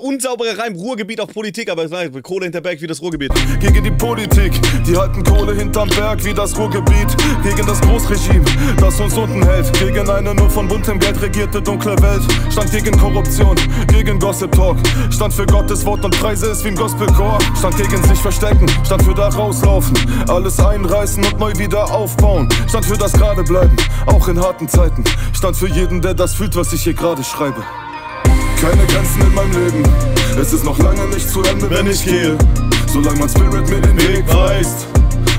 Unsaubere Reim, Ruhrgebiet auf Politik, aber Kohle hinterm Berg wie das Ruhrgebiet. Gegen die Politik, die halten Kohle hinterm Berg wie das Ruhrgebiet. Gegen das Großregime, das uns unten hält. Gegen eine nur von buntem Geld regierte dunkle Welt. Stand gegen Korruption, gegen Gossip Talk. Stand für Gottes Wort und Preise ist wie im Gospelchor. Stand gegen sich verstecken, stand für da rauslaufen. Alles einreißen und neu wieder aufbauen. Stand für das gerade bleiben, auch in harten Zeiten. Stand für jeden, der das fühlt, was ich hier gerade schreibe. Keine Grenzen in meinem Leben, es ist noch lange nicht zu Ende, wenn ich gehe. Solange mein Spirit mir den Weg weist,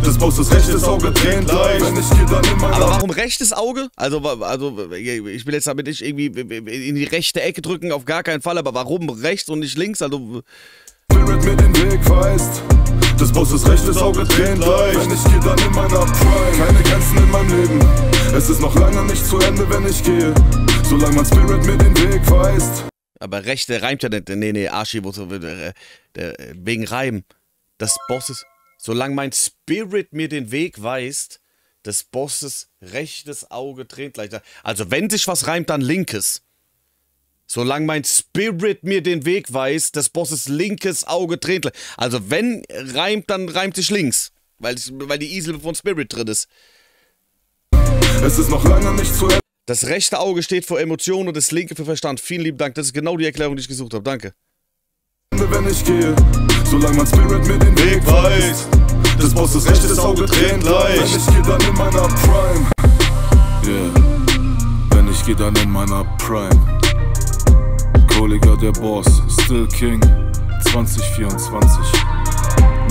das Boss das rechtes Auge tränt leicht, wenn ich gehe dann in mein... Aber warum rechtes Auge? Also, ich will jetzt damit nicht irgendwie in die rechte Ecke drücken, auf gar keinen Fall, aber warum rechts und nicht links? Also... Spirit mir den Weg weist, das Boss das rechtes Auge tränt leicht, wenn ich gehe dann in meiner Prime. Keine Grenzen in meinem Leben, es ist noch lange nicht zu Ende, wenn ich gehe. Solange mein Spirit mir den Weg weist... Aber rechte reimt ja nicht. Nee, Arschi, wegen Reimen. Das Bosses. Solange mein Spirit mir den Weg weist, des Bosses rechtes Auge tränt leichter. Also wenn sich was reimt, dann linkes. Solange mein Spirit mir den Weg weist, des Bosses linkes Auge tränt leichter. Also wenn reimt, dann reimt sich links. Weil die Isel von Spirit drin ist. Es ist noch lange nicht zu Ende. Das rechte Auge steht für Emotionen und das linke für Verstand. Vielen lieben Dank. Das ist genau die Erklärung, die ich gesucht habe. Danke. Wenn ich gehe, solange mein Spirit mir den Weg weist, das Boss das rechtes Auge tränt leicht. Wenn ich gehe dann in meiner Prime. Yeah. Wenn ich gehe dann in meiner Prime. Kollegah der Boss, Still King. 2024,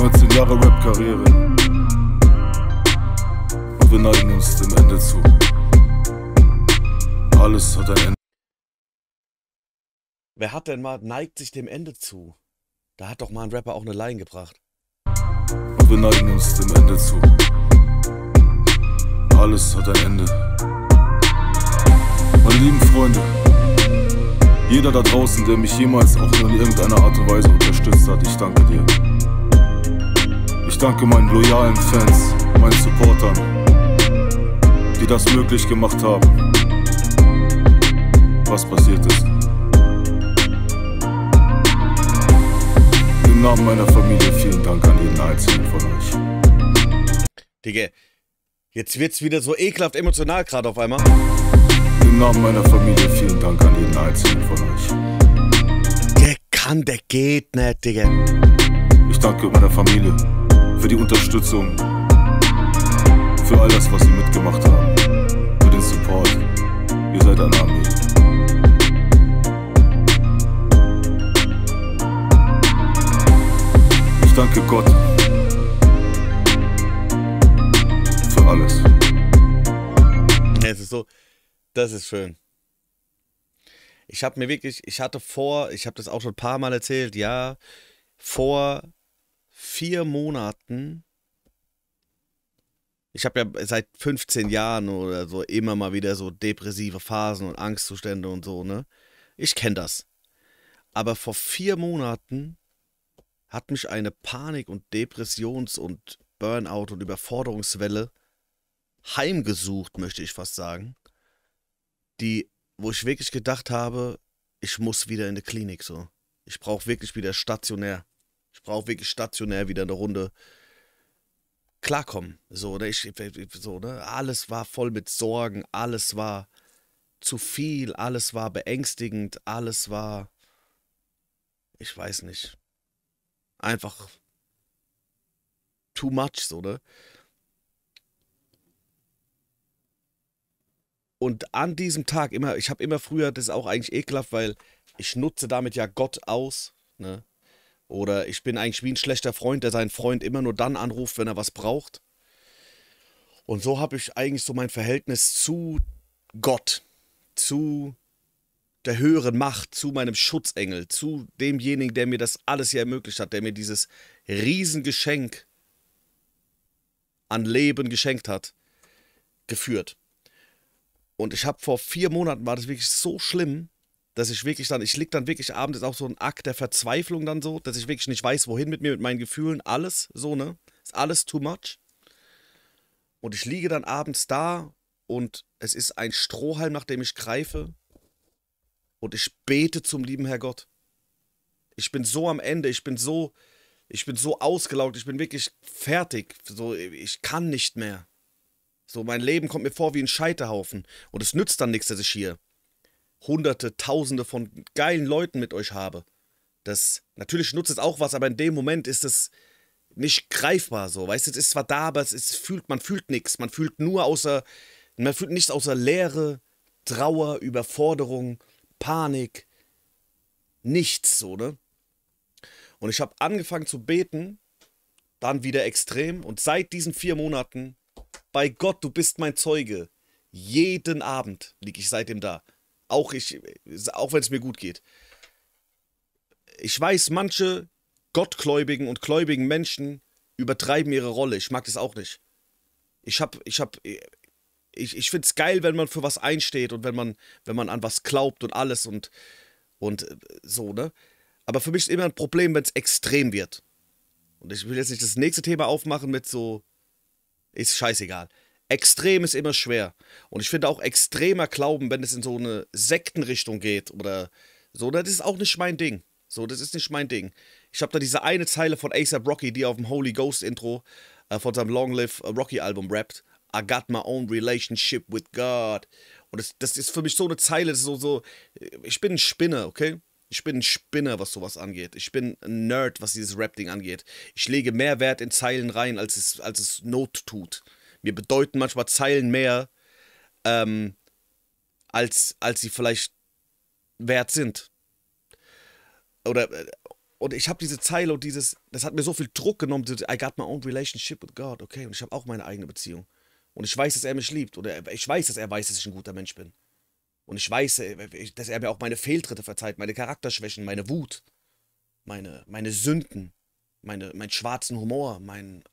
19 Jahre Rap-Karriere und wir neigen uns dem Ende zu. Alles hat ein Ende. Wer hat denn mal neigt sich dem Ende zu? Da hat doch mal ein Rapper auch eine Line gebracht. Und wir neigen uns dem Ende zu. Alles hat ein Ende. Meine lieben Freunde, jeder da draußen, der mich jemals auch nur in irgendeiner Art und Weise unterstützt hat, ich danke dir. Ich danke meinen loyalen Fans, meinen Supportern, die das möglich gemacht haben, was passiert ist. Im Namen meiner Familie vielen Dank an jeden einzelnen von euch. Digga, jetzt wird's wieder so ekelhaft emotional gerade auf einmal. Im Namen meiner Familie vielen Dank an jeden einzelnen von euch. Der geht nicht, Digga. Ich danke meiner Familie für die Unterstützung, für all das, was sie mitgemacht haben, für den Support. Ihr seid eine Armee. Ich danke Gott für alles. Es ist so. Das ist schön. Ich habe mir wirklich, ich habe das auch schon ein paar Mal erzählt, ja, vor 4 Monaten, ich habe ja seit 15 Jahren oder so immer mal wieder so depressive Phasen und Angstzustände und so, ne? Ich kenne das. Aber vor 4 Monaten hat mich eine Panik- und Depressions- und Burnout- und Überforderungswelle heimgesucht, möchte ich fast sagen. Wo ich wirklich gedacht habe, ich muss wieder in die Klinik, so. Ich brauche wirklich wieder stationär. Ich brauche wirklich stationär wieder eine Runde klarkommen, so, ne? So, ne? Alles war voll mit Sorgen, alles war zu viel, alles war beängstigend, alles war, ich weiß nicht, einfach too much, so, ne? Und an diesem Tag, ich habe immer früher, das ist auch eigentlich ekelhaft, weil ich nutze damit ja Gott aus, ne? Oder ich bin eigentlich wie ein schlechter Freund, der seinen Freund immer nur dann anruft, wenn er was braucht. Und so habe ich eigentlich so mein Verhältnis zu Gott, zu der höheren Macht, zu meinem Schutzengel, zu demjenigen, der mir das alles hier ermöglicht hat, der mir dieses Riesengeschenk an Leben geschenkt hat, geführt. Und ich habe vor 4 Monaten, war das wirklich so schlimm, dass ich wirklich dann, ich lieg dann wirklich abends, ist auch so ein Akt der Verzweiflung dann so, dass ich wirklich nicht weiß, wohin mit mir, mit meinen Gefühlen, alles so, ne? Ist alles too much. Und ich liege dann abends da und es ist ein Strohhalm, nach dem ich greife und ich bete zum lieben Herrgott. Ich bin so am Ende, ich bin so ausgelaugt, ich bin wirklich fertig, so, ich kann nicht mehr. So, mein Leben kommt mir vor wie ein Scheiterhaufen. Und es nützt dann nichts, dass ich hier Hunderte, Tausende von geilen Leuten mit euch habe. Das, natürlich nutzt es auch was, aber in dem Moment ist es nicht greifbar so. Weißt du, es ist zwar da, aber man fühlt nichts. Man fühlt nichts außer Leere, Trauer, Überforderung, Panik. Nichts, so, ne? Und ich habe angefangen zu beten, dann wieder extrem. Und seit diesen 4 Monaten... Bei Gott, du bist mein Zeuge. Jeden Abend liege ich seitdem da. Auch wenn es mir gut geht. Ich weiß, manche gottgläubigen und gläubigen Menschen übertreiben ihre Rolle. Ich mag das auch nicht. Ich finde es geil, wenn man für was einsteht und wenn man an was glaubt und alles und so, ne? Aber für mich ist immer ein Problem, wenn es extrem wird. Und ich will jetzt nicht das nächste Thema aufmachen mit so. Ist scheißegal. Extrem ist immer schwer. Und ich finde auch extremer Glauben, wenn es in so eine Sektenrichtung geht oder so, das ist auch nicht mein Ding. So, das ist nicht mein Ding. Ich habe da diese eine Zeile von A$AP Rocky, die auf dem Holy Ghost Intro von seinem Long Live Rocky Album rappt. I got my own relationship with God. Und das ist für mich so eine Zeile, das ist so, ich bin ein Spinner, okay? Ich bin ein Spinner, was sowas angeht. Ich bin ein Nerd, was dieses Rap-Ding angeht. Ich lege mehr Wert in Zeilen rein, als es Not tut. Mir bedeuten manchmal Zeilen mehr, als sie vielleicht wert sind. Oder Und ich habe diese Zeile und dieses, das hat mir so viel Druck genommen, I got my own relationship with God, okay, und ich habe auch meine eigene Beziehung. Und ich weiß, dass er mich liebt, oder ich weiß, dass ich ein guter Mensch bin. Und ich weiß, dass er mir auch meine Fehltritte verzeiht, meine Charakterschwächen, meine Wut, meine Sünden, meinen schwarzen Humor, mein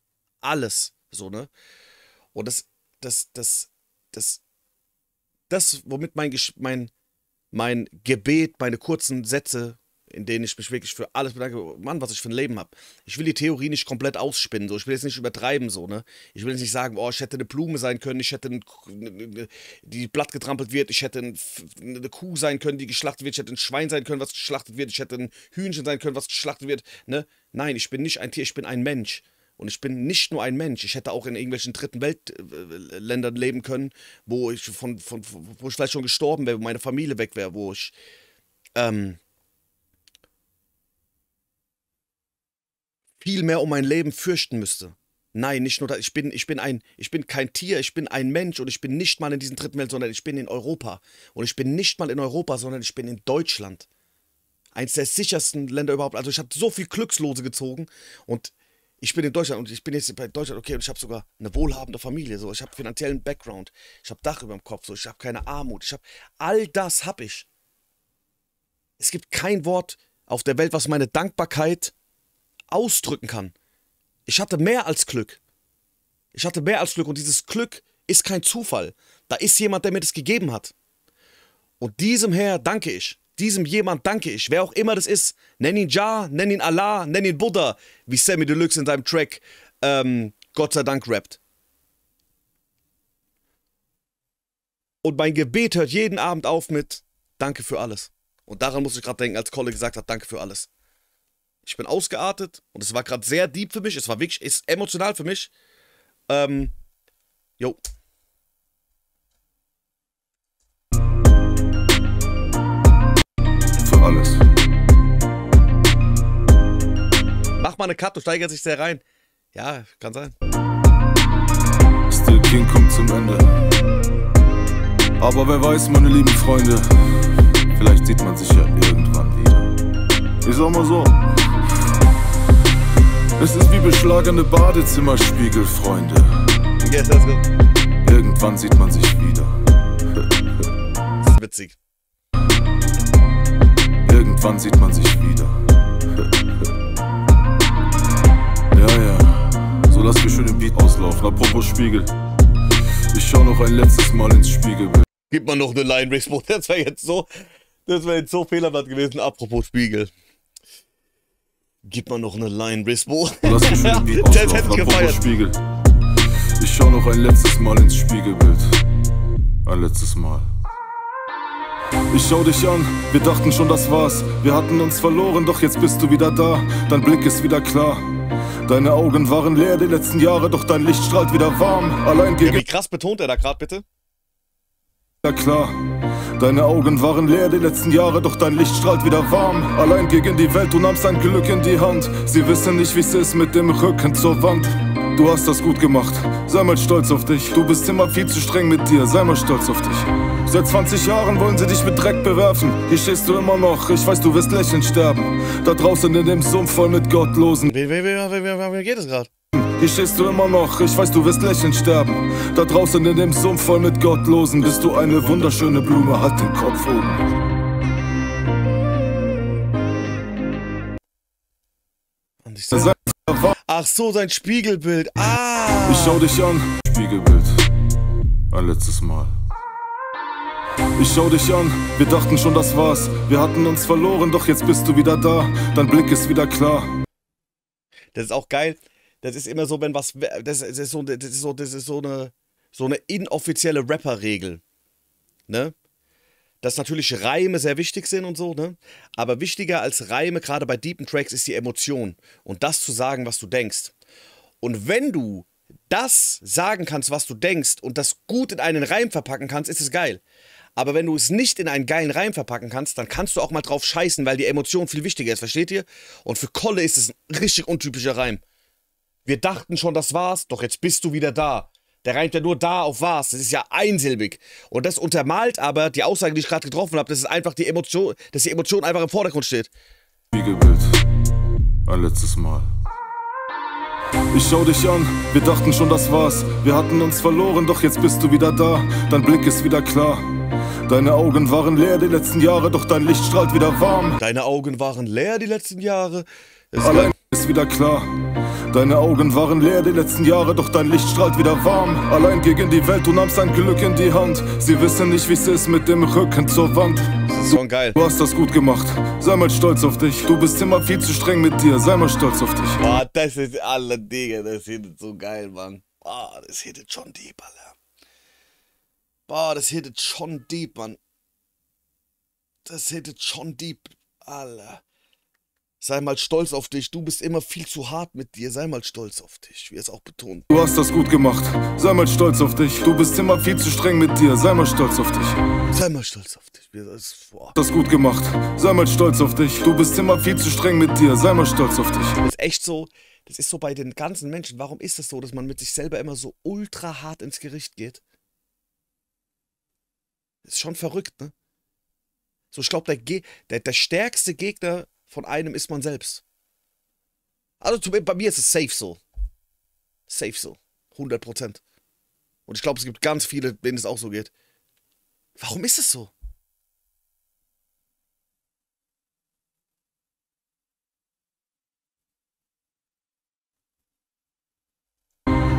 alles, so, ne? Und das womit mein Gebet, meine kurzen Sätze, in denen ich mich wirklich für alles bedanke, Mann, was ich für ein Leben habe. Ich will die Theorie nicht komplett ausspinnen, so. Ich will jetzt nicht übertreiben, so, ne? Ich will jetzt nicht sagen, oh, ich hätte eine Blume sein können, ich hätte eine, die blatt getrampelt wird, ich hätte eine Kuh sein können, die geschlachtet wird, ich hätte ein Schwein sein können, was geschlachtet wird, ich hätte ein Hühnchen sein können, was geschlachtet wird, ne? Nein, ich bin nicht ein Tier, ich bin ein Mensch. Und ich bin nicht nur ein Mensch, ich hätte auch in irgendwelchen dritten Weltländern leben können, wo ich, wo ich vielleicht schon gestorben wäre, wo meine Familie weg wäre, wo ich, viel mehr um mein Leben fürchten müsste. Nein, nicht nur das. Ich bin kein Tier, ich bin ein Mensch und ich bin nicht mal in diesen dritten Welt, sondern ich bin in Europa. Und ich bin nicht mal in Europa, sondern ich bin in Deutschland. Eins der sichersten Länder überhaupt. Also ich habe so viel Glückslose gezogen und ich bin in Deutschland und ich bin jetzt bei Deutschland, okay, und ich habe sogar eine wohlhabende Familie, so. Ich habe finanziellen Background, ich habe Dach über dem Kopf, so. Ich habe keine Armut, ich habe, all das habe ich. Es gibt kein Wort auf der Welt, was meine Dankbarkeit ausdrücken kann. Ich hatte mehr als Glück. Ich hatte mehr als Glück und dieses Glück ist kein Zufall. Da ist jemand, der mir das gegeben hat. Und diesem Herr danke ich. Diesem jemand danke ich. Wer auch immer das ist. Nenn ihn Jah, nenn ihn Allah, nenn ihn Buddha, wie Sammy Deluxe in seinem Track Gott sei Dank rappt. Und mein Gebet hört jeden Abend auf mit Danke für alles. Und daran muss ich gerade denken, als Kolle gesagt hat, danke für alles. Ich bin ausgeartet und es war gerade sehr deep für mich. Es war wirklich, ist emotional für mich. Jo. Für alles. Mach mal eine Cut, du steigert sich sehr rein. Ja, kann sein. Still King kommt zum Ende. Aber wer weiß, meine lieben Freunde, vielleicht sieht man sich ja irgendwann wieder. Ich sag mal so. Es ist wie beschlagene Badezimmerspiegel, Freunde. Yes, that's good. Irgendwann sieht man sich wieder. Das ist witzig. Irgendwann sieht man sich wieder. Ja, ja. So lass mir schön den Beat auslaufen. Apropos Spiegel. Ich schau noch ein letztes Mal ins Spiegelbild. Gib mal noch eine Line, Ricksburg. Das wäre jetzt so. Das wäre jetzt so fehlerblatt gewesen. Apropos Spiegel. Gib mal noch eine Line, Rispo. Lass mich schon den Beat auslaufen. Ich schau noch ein letztes Mal ins Spiegelbild. Ein letztes Mal. Ich schau dich an, wir dachten schon, das war's. Wir hatten uns verloren, doch jetzt bist du wieder da. Dein Blick ist wieder klar. Deine Augen waren leer die letzten Jahre, doch dein Licht strahlt wieder warm. Allein gegen... Ja, wie krass betont er da gerade, bitte? Ja, klar. Deine Augen waren leer die letzten Jahre, doch dein Licht strahlt wieder warm. Allein gegen die Welt, du nahmst dein Glück in die Hand. Sie wissen nicht, wie's ist mit dem Rücken zur Wand. Du hast das gut gemacht, sei mal stolz auf dich. Du bist immer viel zu streng mit dir, sei mal stolz auf dich. Seit 20 Jahren wollen sie dich mit Dreck bewerfen. Hier stehst du immer noch, ich weiß, du wirst lächelnd sterben. Da draußen in dem Sumpf voll mit Gottlosen. Wie geht es gerade? Hier stehst du immer noch, ich weiß, du wirst lächelnd sterben. Da draußen in dem Sumpf voll mit Gottlosen bist du eine wunderschöne Blume, halt den Kopf oben. Und ich sag, ach so, sein Spiegelbild, ah! Ich schau dich an, Spiegelbild, ein letztes Mal. Ich schau dich an, wir dachten schon, das war's. Wir hatten uns verloren, doch jetzt bist du wieder da. Dein Blick ist wieder klar. Das ist auch geil. Das ist immer so, wenn was, das ist so eine inoffizielle Rapper-Regel, ne? Dass natürlich Reime sehr wichtig sind und so, ne? Aber wichtiger als Reime, gerade bei deepen Tracks, ist die Emotion und das zu sagen, was du denkst. Und wenn du das sagen kannst, was du denkst und das gut in einen Reim verpacken kannst, ist es geil. Aber wenn du es nicht in einen geilen Reim verpacken kannst, dann kannst du auch mal drauf scheißen, weil die Emotion viel wichtiger ist, versteht ihr? Und für Kolle ist es ein richtig untypischer Reim. Wir dachten schon, das war's, doch jetzt bist du wieder da. Der reimt ja nur da auf war's, das ist ja einsilbig. Und das untermalt aber die Aussage, die ich gerade getroffen habe, dass die Emotion einfach im Vordergrund steht. Spiegelbild, Ein letztes Mal. Ich schau dich an, wir dachten schon, das war's. Wir hatten uns verloren, doch jetzt bist du wieder da. Dein Blick ist wieder klar. Deine Augen waren leer die letzten Jahre, doch dein Licht strahlt wieder warm. Deine Augen waren leer die letzten Jahre. Allein ist wieder klar. Deine Augen waren leer die letzten Jahre, doch dein Licht strahlt wieder warm. Allein gegen die Welt, du nahmst dein Glück in die Hand. Sie wissen nicht, wie's ist mit dem Rücken zur Wand. Das ist schon geil. Du hast das gut gemacht, sei mal stolz auf dich. Du bist immer viel zu streng mit dir, sei mal stolz auf dich. Boah, das ist alle Digga, das hittet so geil, Mann. Boah, das hittet schon deep, Alter. Boah, das hittet schon deep, Mann. Das hittet schon deep, Alter. Sei mal stolz auf dich, du bist immer viel zu hart mit dir, sei mal stolz auf dich, wie er es auch betont. Du hast das gut gemacht, sei mal stolz auf dich, du bist immer viel zu streng mit dir, sei mal stolz auf dich. Sei mal stolz auf dich, wie er es vor. Du hast das gut gemacht, sei mal stolz auf dich, du bist immer viel zu streng mit dir, sei mal stolz auf dich. Das ist echt so, das ist so bei den ganzen Menschen, warum ist das so, dass man mit sich selber immer so ultra hart ins Gericht geht? Das ist schon verrückt, ne? So, ich glaube, der stärkste Gegner von einem ist man selbst. Also bei mir ist es safe so. Safe so. 100%. Und ich glaube, es gibt ganz viele, denen es auch so geht. Warum ist es so?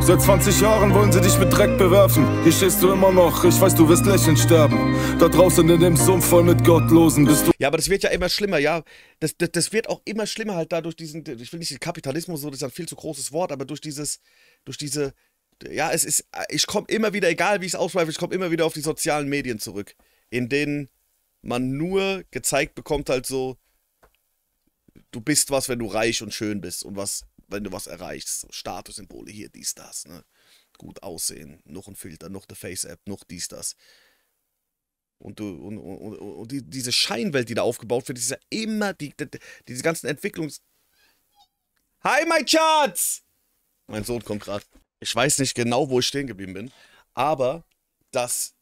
Seit 20 Jahren wollen sie dich mit Dreck bewerfen. Hier stehst du immer noch, ich weiß, du wirst lächelnd sterben. Da draußen in dem Sumpf voll mit Gottlosen bist du... Ja, aber das wird ja immer schlimmer, ja. Das wird auch immer schlimmer halt dadurch diesen... Ich will nicht den Kapitalismus, so, das ist ein viel zu großes Wort, aber durch dieses... Durch diese... Ja, es ist... Ich komme immer wieder, egal wie ich es ausschweife, ich komme immer wieder auf die sozialen Medien zurück. In denen man nur gezeigt bekommt halt so... Du bist was, wenn du reich und schön bist und was... wenn du was erreichst, so Statussymbole, hier, dies, das, ne? Gut aussehen, noch ein Filter, noch eine Face-App, noch dies, das. Und diese Scheinwelt, die da aufgebaut wird, ist ja immer diese ganzen Entwicklungs... Hi, my Charts! Mein Sohn kommt gerade. Ich weiß nicht genau, wo ich stehen geblieben bin, aber das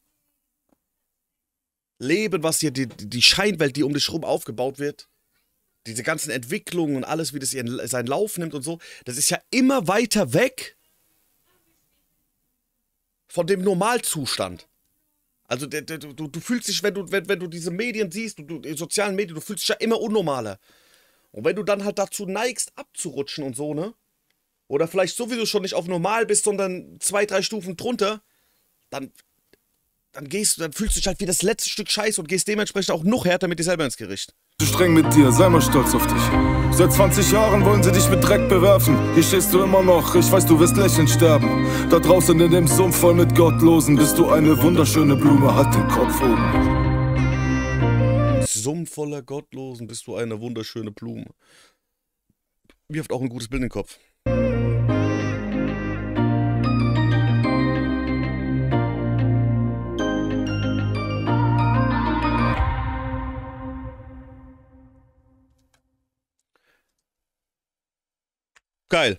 Leben, was hier, die Scheinwelt, die um dich rum aufgebaut wird, diese ganzen Entwicklungen und alles, wie das seinen Lauf nimmt und so, das ist ja immer weiter weg von dem Normalzustand. Also du fühlst dich, wenn du diese Medien siehst, die sozialen Medien, du fühlst dich ja immer unnormaler. Und wenn du dann halt dazu neigst, abzurutschen und so, ne? Oder vielleicht sowieso schon nicht auf normal bist, sondern 2, 3 Stufen drunter, dann fühlst du dich halt wie das letzte Stück Scheiß und gehst dementsprechend auch noch härter mit dir selber ins Gericht. Zu streng mit dir, sei mal stolz auf dich. Seit 20 Jahren wollen sie dich mit Dreck bewerfen. Hier stehst du immer noch, ich weiß, du wirst lächelnd sterben. Da draußen in dem Sumpf voll mit Gottlosen bist du eine wunderschöne Blume, halt den Kopf oben. Sumpf voller Gottlosen bist du eine wunderschöne Blume. Wirft auch ein gutes Bild in den Kopf. Geil.